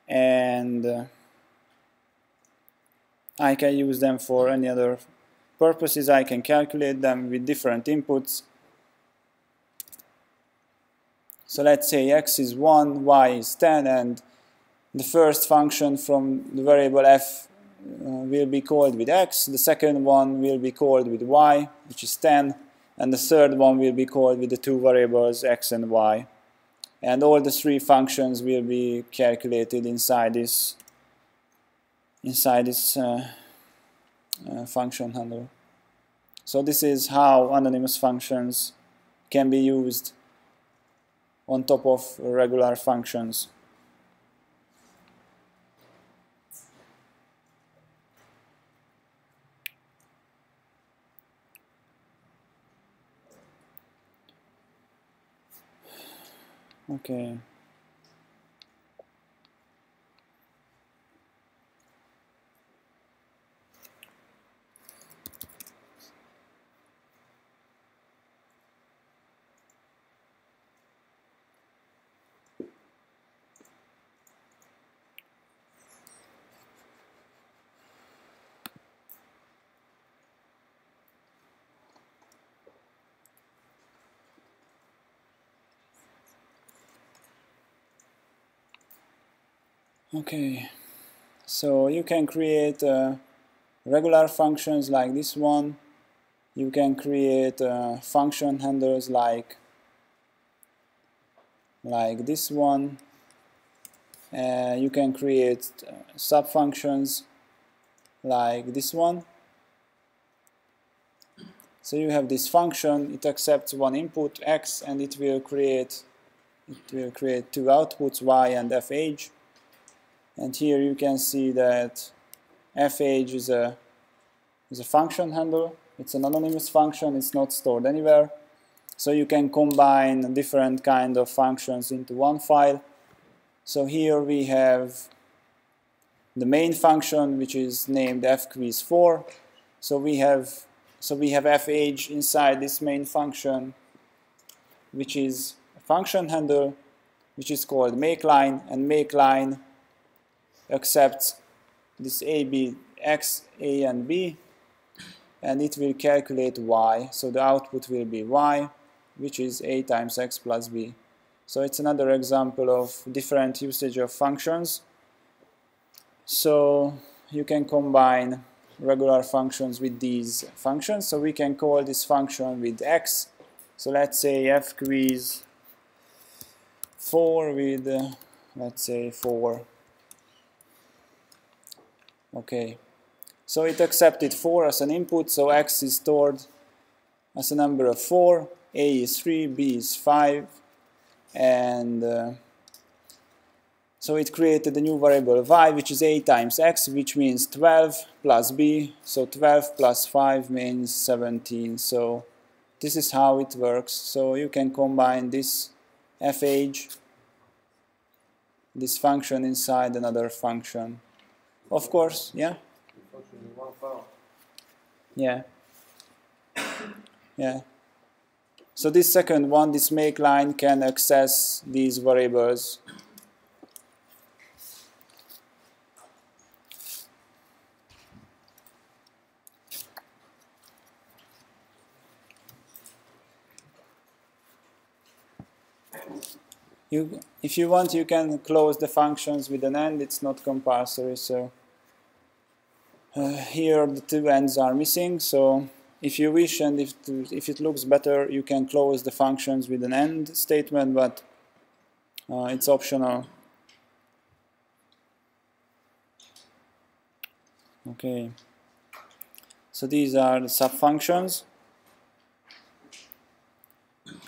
and uh, I can use them for any other purposes. I can calculate them with different inputs. So let's say x is one, y is ten, and the first function from the variable f uh, will be called with x, the second one will be called with y, which is ten, and the third one will be called with the two variables x and y. And all the three functions will be calculated inside this, inside this uh, uh, function handler. So this is how anonymous functions can be used on top of regular functions. Okay. Okay, so you can create uh, regular functions like this one. You can create uh, function handlers like like this one. Uh, you can create uh, sub-functions like this one. So you have this function. It accepts one input x, and it will create it will create two outputs, y and fh. And here you can see that fh is a, is a function handler. It's an anonymous function, it's not stored anywhere. So you can combine different kind of functions into one file. So here we have the main function, which is named fquiz four. So we have so we have fh inside this main function, which is a function handler, which is called makeLine, and makeLine accepts this a, b, x, a, and b, and it will calculate y. So the output will be y, which is a times x plus b. So it's another example of different usage of functions. So you can combine regular functions with these functions. So we can call this function with x. So let's say fquiz four with, uh, let's say, four. Okay, so it accepted four as an input, so x is stored as a number of four, a is three, b is five, and uh, So it created a new variable y, which is a times x, which means twelve plus b, so twelve plus five means seventeen. So this is how it works. So you can combine this fh, this function inside another function. Of course, yeah? Yeah. Yeah. So this second one, this make line, can access these variables. You, if you want, you can close the functions with an end. It's not compulsory, so uh, here the two ends are missing. So if you wish, and if to, if it looks better, you can close the functions with an end statement, but uh, it's optional. Okay. So these are the subfunctions.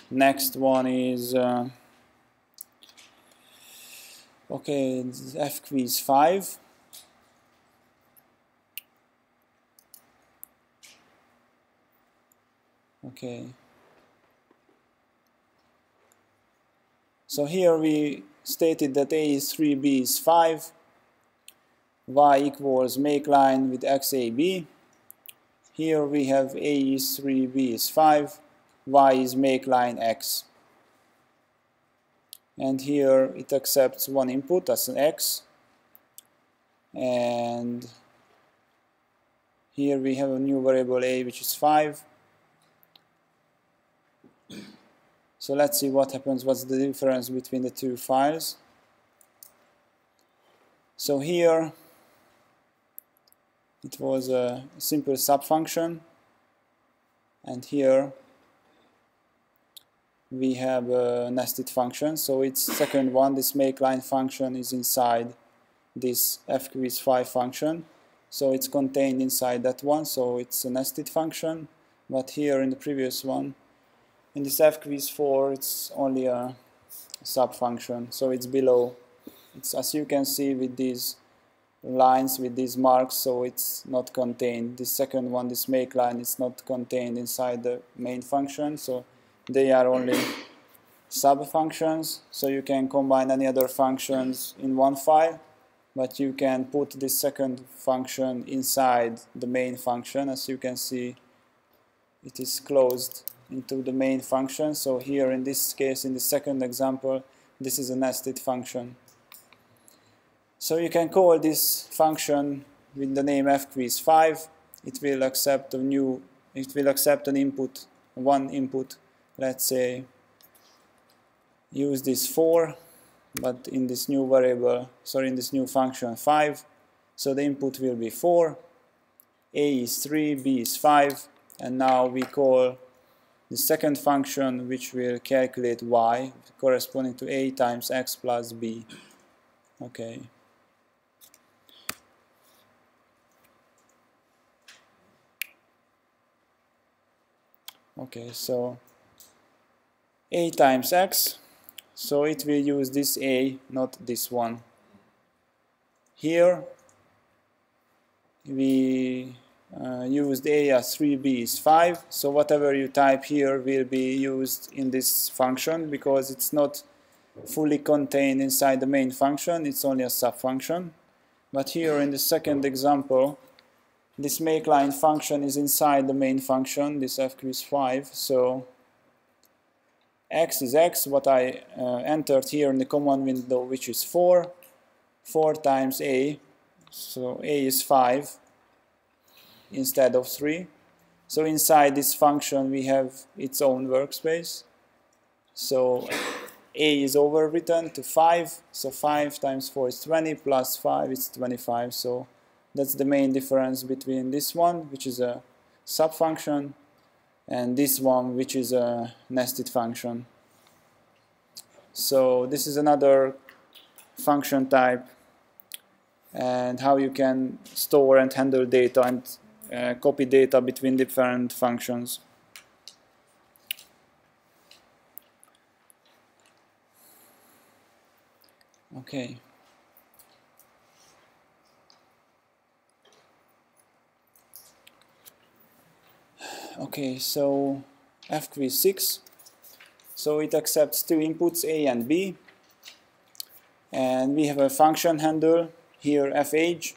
Next one is. Uh, Okay, fquiz five. Okay. So here we stated that a is three, b is five, y equals make line with x, a, b. Here we have a is three, b is five, y is make line x. And here it accepts one input as an x, and here we have a new variable a, which is five. So let's see what happens, what's the difference between the two files. So here it was a simple subfunction, and here we have a nested function, so its second one, this make line function, is inside this fquiz five function, so it's contained inside that one, so it's a nested function. But here in the previous one, in this fquiz four, it's only a sub function, so it's below. It's, as you can see with these lines, with these marks, so it's not contained. This second one, this make line, is not contained inside the main function, so they are only sub functions. So you can combine any other functions in one file, but you can put this second function inside the main function. As you can see, it is closed into the main function. So here in this case, in the second example, this is a nested function. So you can call this function with the name fquiz five. It will accept a new, it will accept an input, one input. Let's say use this four, but in this new variable, sorry, in this new function five, so the input will be four, a is three, b is five, and now we call the second function, which will calculate y, corresponding to a times x plus b. Okay. Okay, so a times x, so it will use this a, not this one. Here we uh, used a as three b is five, so whatever you type here will be used in this function, because it's not fully contained inside the main function, it's only a subfunction. But here in the second example, this make line function is inside the main function, this fquiz five, so x is x, what I uh, entered here in the command window, which is four, four times a, so a is five instead of three. So inside this function we have its own workspace, so a is overwritten to five, so five times four is twenty, plus five is twenty-five, so that's the main difference between this one, which is a subfunction, and this one, which is a nested function. So this is another function type, and how you can store and handle data and uh, copy data between different functions. Okay. Okay, so fq is six. So it accepts two inputs, A and B. And we have a function handler here, fh,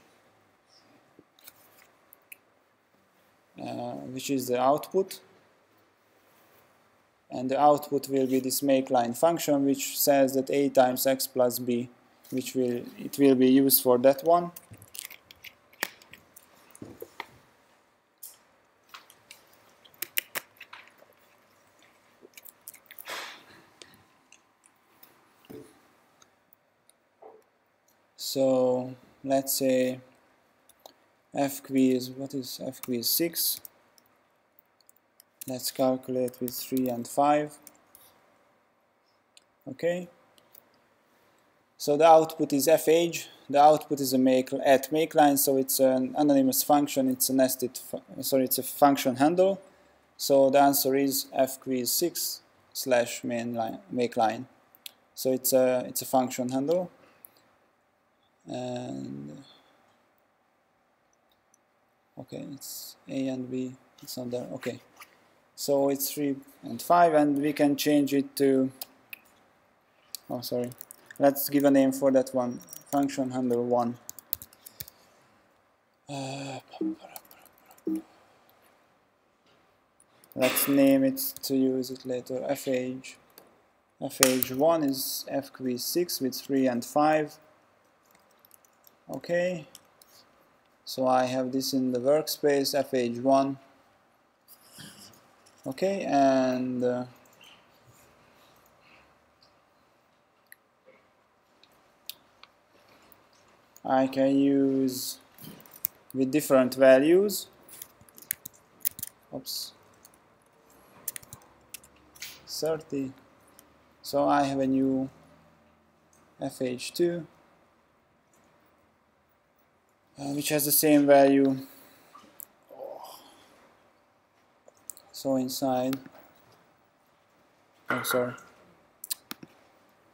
uh, which is the output. And the output will be this makeLine function, which says that A times x plus B, which will it will be used for that one. So let's say fq is, what is fq is six. Let's calculate with three and five. Okay. So the output is fh. The output is a make at makeLine, so it's an anonymous function. It's a nested, sorry, it's a function handle. So the answer is fq is six slash mainline makeLine. So it's a it's a function handle. And okay, it's A and B. It's not there. Okay, so it's three and five, and we can change it to. Oh, sorry. Let's give a name for that one. Function handle one. Uh, let's name it to use it later. Fh. Fh one is fq six with three and five. Okay, so I have this in the workspace, F H one. Okay, and uh, I can use with different values. Oops, thirty. So I have a new F H two. Uh, which has the same value. So inside, oh sorry.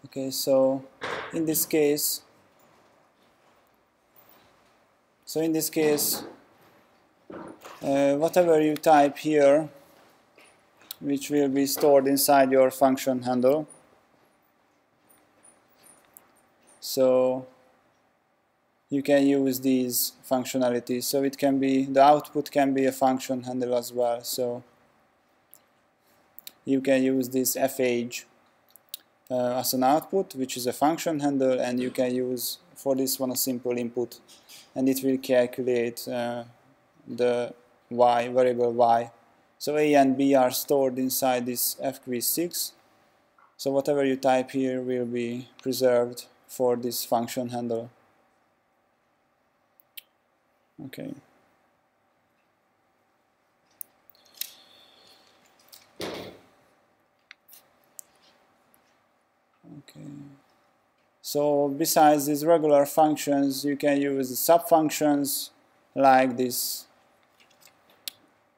Okay, so in this case, so in this case, uh, whatever you type here, which will be stored inside your function handle. So you can use these functionalities, so it can be, the output can be a function handle as well, so you can use this fh uh, as an output, which is a function handle, and you can use for this one a simple input, and it will calculate uh, the y, variable y. So A and B are stored inside this F Q six, so whatever you type here will be preserved for this function handle. Okay. Okay. So besides these regular functions, you can use the subfunctions like this.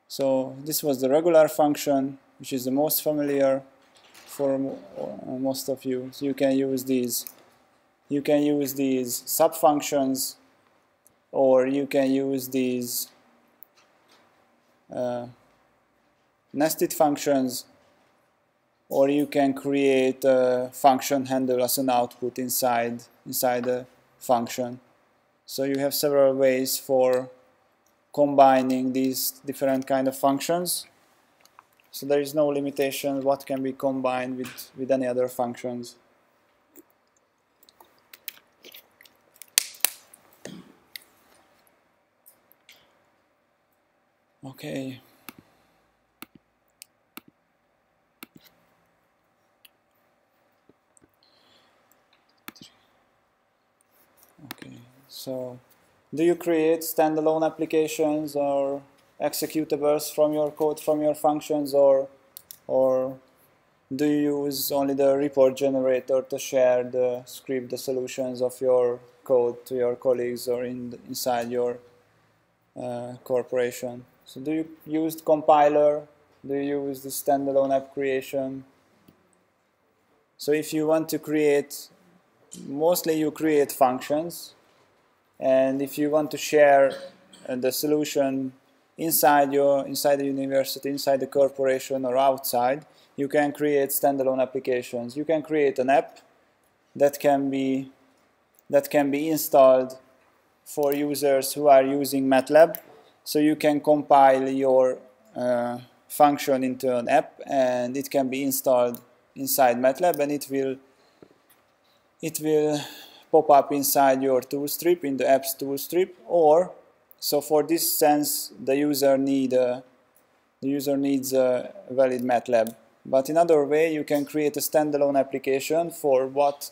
So this was the regular function, which is the most familiar for most of you. So you can use these. You can use these subfunctions. Or you can use these uh, nested functions, or you can create a function handle as an output inside inside a function. So you have several ways for combining these different kind of functions. So there is no limitation what can be combined with with any other functions. Okay, okay, so do you create standalone applications or executables from your code, from your functions, or or do you use only the report generator to share the script, the solutions of your code to your colleagues or in the, inside your uh, corporation? So do you use compiler? Do you use the standalone app creation? So if you want to create, mostly you create functions, and if you want to share uh, the solution inside your inside the university, inside the corporation, or outside. You can create standalone applications. You can create an app that can be that can be installed for users who are using MATLAB. So you can compile your uh, function into an app, and it can be installed inside MATLAB, and it will it will pop up inside your tool strip, in the apps tool strip. Or so for this sense, the user need a, the user needs a valid MATLAB. But another way, you can create a standalone application for what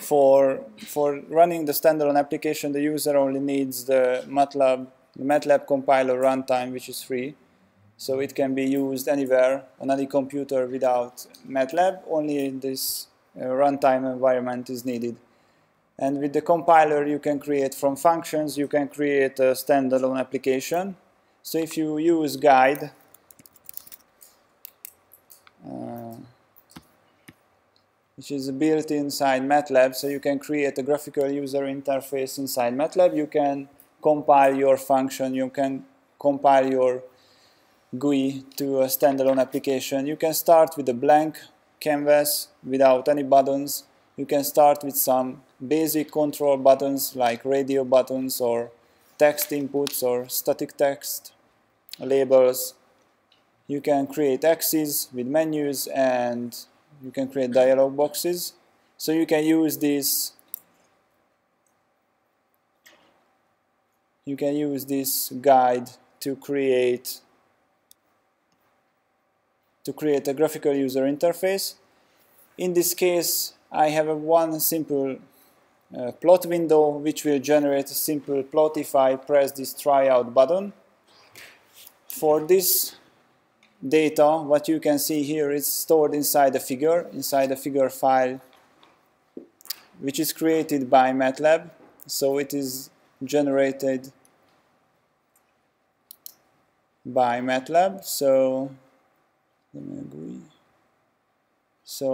for for running the standalone application. The user only needs the MATLAB the MATLAB compiler runtime, which is free, so it can be used anywhere on any computer without MATLAB. Only in this uh, runtime environment is needed. And with the compiler, you can create from functions, you can create a standalone application. So if you use guide, uh, which is built inside MATLAB, so you can create a graphical user interface inside MATLAB. You can compile your function, you can compile your G U I to a standalone application. You can start with a blank canvas without any buttons. You can start with some basic control buttons like radio buttons or text inputs or static text labels. You can create axes with menus, and you can create dialog boxes. So you can use this you can use this guide to create to create a graphical user interface. In this case, I have a one simple Uh, plot window, which will generate a simple plot if I press this tryout button. For this data, what you can see here is stored inside a figure, inside a figure file, which is created by MATLAB. So it is generated by MATLAB. So, so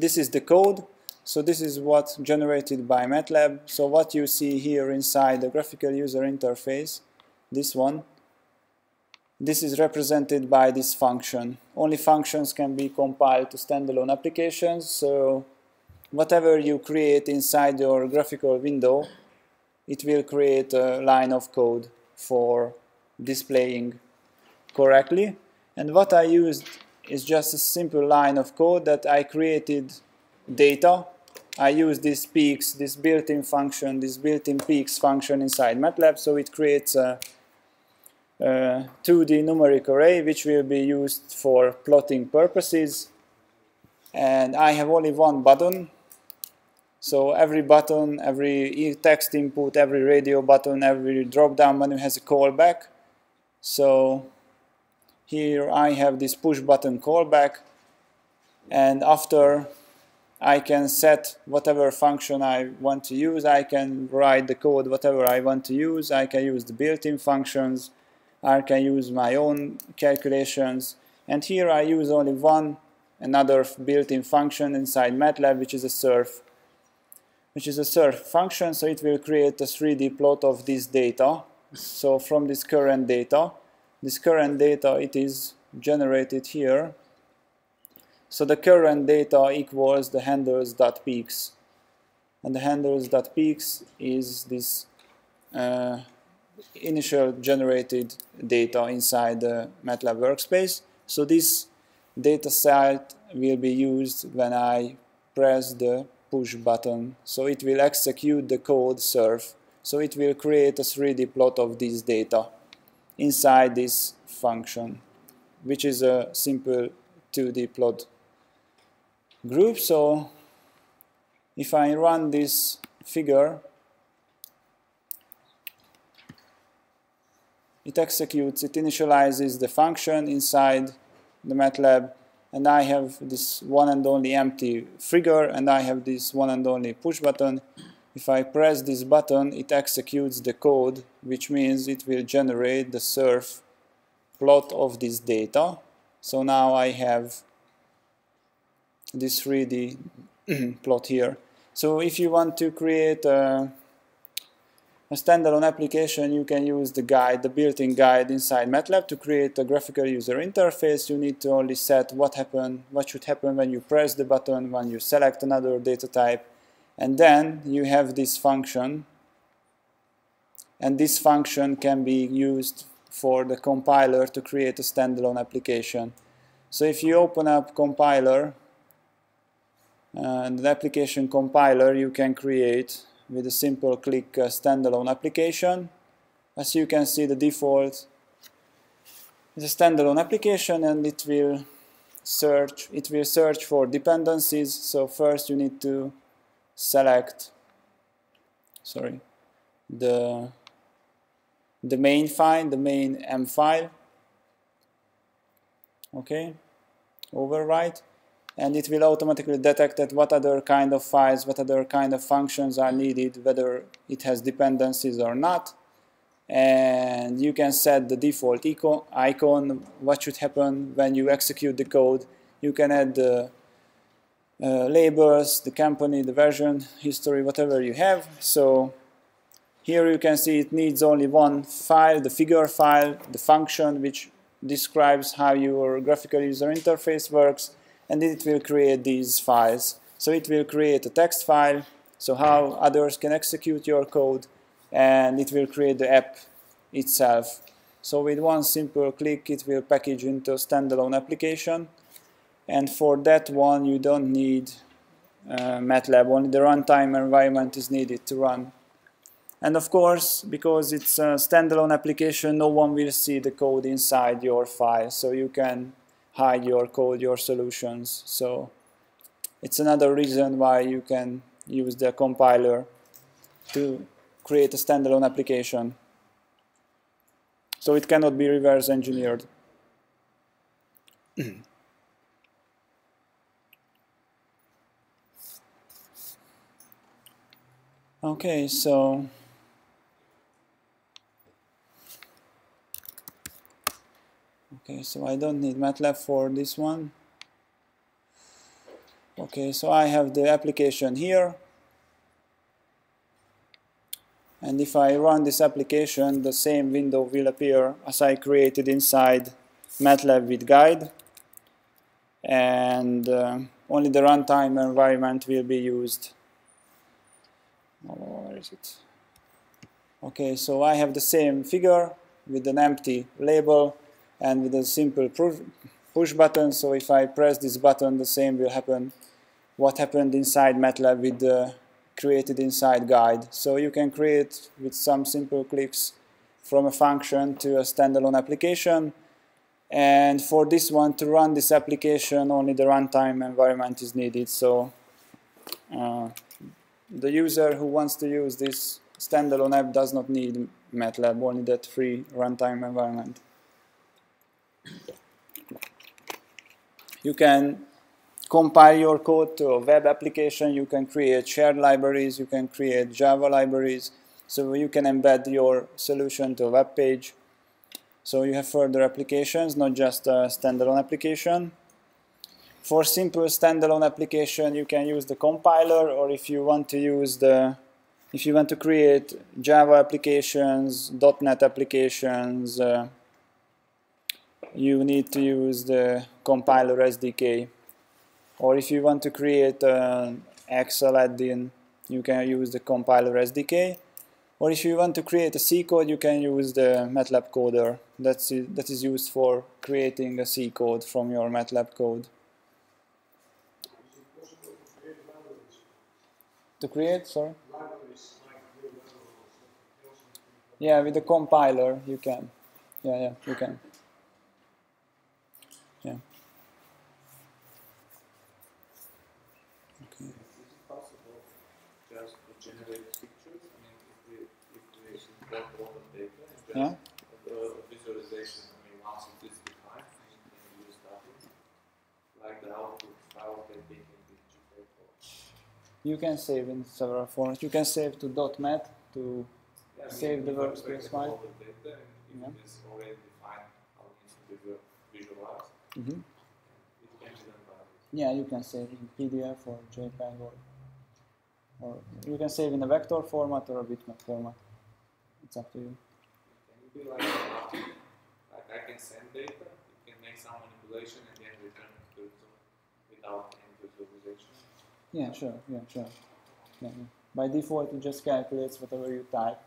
this is the code. So this is what's generated by MATLAB. So what you see here inside the graphical user interface, this one, this is represented by this function. Only functions can be compiled to standalone applications. So whatever you create inside your graphical window, it will create a line of code for displaying correctly. And what I used is just a simple line of code that I created data. I use this peaks, this built-in function, this built-in peaks function inside MATLAB, so it creates a, a two D numeric array which will be used for plotting purposes. And I have only one button, so every button, every text input, every radio button, every drop-down menu has a callback. So here I have this push button callback, and after I can set whatever function I want to use. I can write the code whatever I want to use. I can use the built-in functions. I can use my own calculations. And here I use only one another built-in function inside MATLAB, which is a surf, which is a surf function. So it will create a three D plot of this data. So from this current data, this current data, it is generated here. So the current data equals the handles.peaks, and the handles.peaks is this uh, initial generated data inside the MATLAB workspace. So this data set will be used when I press the push button. So it will execute the code surf. So it will create a three D plot of this data inside this function, which is a simple two D plot group. So if I run this figure, it executes, it initializes the function inside the MATLAB, and I have this one and only empty figure, and I have this one and only push button. If I press this button, it executes the code, which means it will generate the surf plot of this data. So now I have this three D plot here. So if you want to create a, a standalone application, you can use the guide, the built-in guide inside MATLAB to create a graphical user interface. You need to only set what happen, what should happen when you press the button, when you select another data type, and then you have this function, and this function can be used for the compiler to create a standalone application. So if you open up compiler, and the application compiler, you can create with a simple click uh, standalone application. As you can see, the default is a standalone application, and it will search it will search for dependencies. So first you need to select sorry the the main file, the main M file, okay, overwrite, and it will automatically detect that what other kind of files, what other kind of functions are needed, whether it has dependencies or not. And you can set the default icon, icon what should happen when you execute the code. You can add the uh, labels, the company, the version, history, whatever you have. So here you can see it needs only one file, the figure file, the function which describes how your graphical user interface works, and it will create these files. So it will create a text file, so how others can execute your code, and it will create the app itself. So with one simple click it will package into a standalone application, and for that one you don't need uh, MATLAB, only the runtime environment is needed to run. And of course, because it's a standalone application, no one will see the code inside your file, so you can hide your code, your solutions. So it's another reason why you can use the compiler to create a standalone application. So it cannot be reverse engineered. Okay, so Okay, so I don't need MATLAB for this one. Okay, so I have the application here. And if I run this application, the same window will appear as I created inside MATLAB with guide. And uh, only the runtime environment will be used. Oh, where is it? Okay, so I have the same figure with an empty label and with a simple push button. So if I press this button, the same will happen what happened inside MATLAB with the created inside guide. So you can create with some simple clicks from a function to a standalone application, and for this one to run this application only the runtime environment is needed. So uh, the user who wants to use this standalone app does not need MATLAB, only that free runtime environment. You can compile your code to a web application, you can create shared libraries, you can create Java libraries, so you can embed your solution to a web page. So you have further applications, not just a standalone application. For simple standalone application you can use the compiler, or if you want to use the if you want to create Java applications, dot net applications, uh, you need to use the compiler S D K. Or if you want to create an Excel add-in, you can use the compiler S D K. Or if you want to create a C code, you can use the MATLAB Coder. That's it, that is used for creating a C code from your MATLAB code. To create, sorry? Yeah, with the compiler you can. Yeah, yeah, you can. Yeah. Okay. Is it possible just to generate pictures? I mean, if we, if we import all the data and just yeah. a, a visualization, I mean, once it is defined, you can use that, like the output file that they can be generated. You can save in several formats. You can save to .mat to yeah, save the workspace file. The data and yeah. It's already defined how it can be visualized. Mm-hmm. Yeah, you can save in P D F or JPEG, or, or you can save in a vector format or a bitmap format. It's up to you. Can you do like a, like I can send data, you can make some manipulation and then return it to without any visualization? Yeah, sure, yeah, sure. Yeah, yeah. By default, it just calculates whatever you type.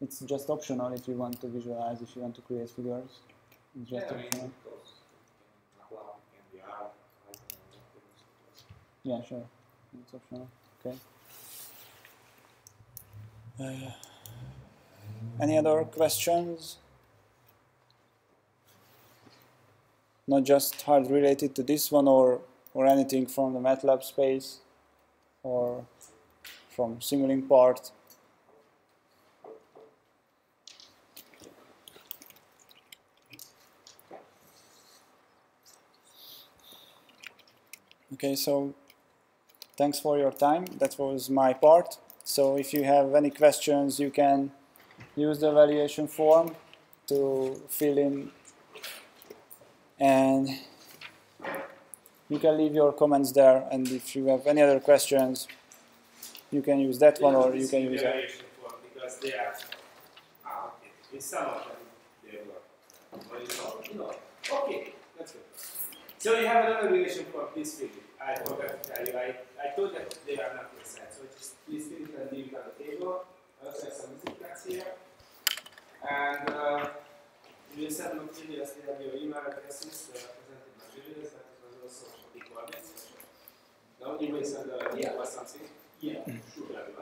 It's just optional if you want to visualize, if you want to create figures. It's just yeah, optional. I mean, Yeah, sure. It's optional. Okay. Uh, any other questions? Not just hard related to this one, or or anything from the MATLAB space, or from Simulink part. Okay, so. Thanks for your time. That was my part. So if you have any questions, you can use the evaluation form to fill in, and you can leave your comments there. And if you have any other questions, you can use that one, or you can use that. Because they are, ah, okay. In some of them, they work. Okay, that's good. So you have another evaluation form. Please fill it. I forgot to tell you, I, I thought that they are not present, so just please leave it and leave it on the table. I also have some instance here. And uh, you will send them previously that your email addresses that are presented in my videos, but it was also the coordinates. No, you will send the yeah. Or something? Yeah, sure.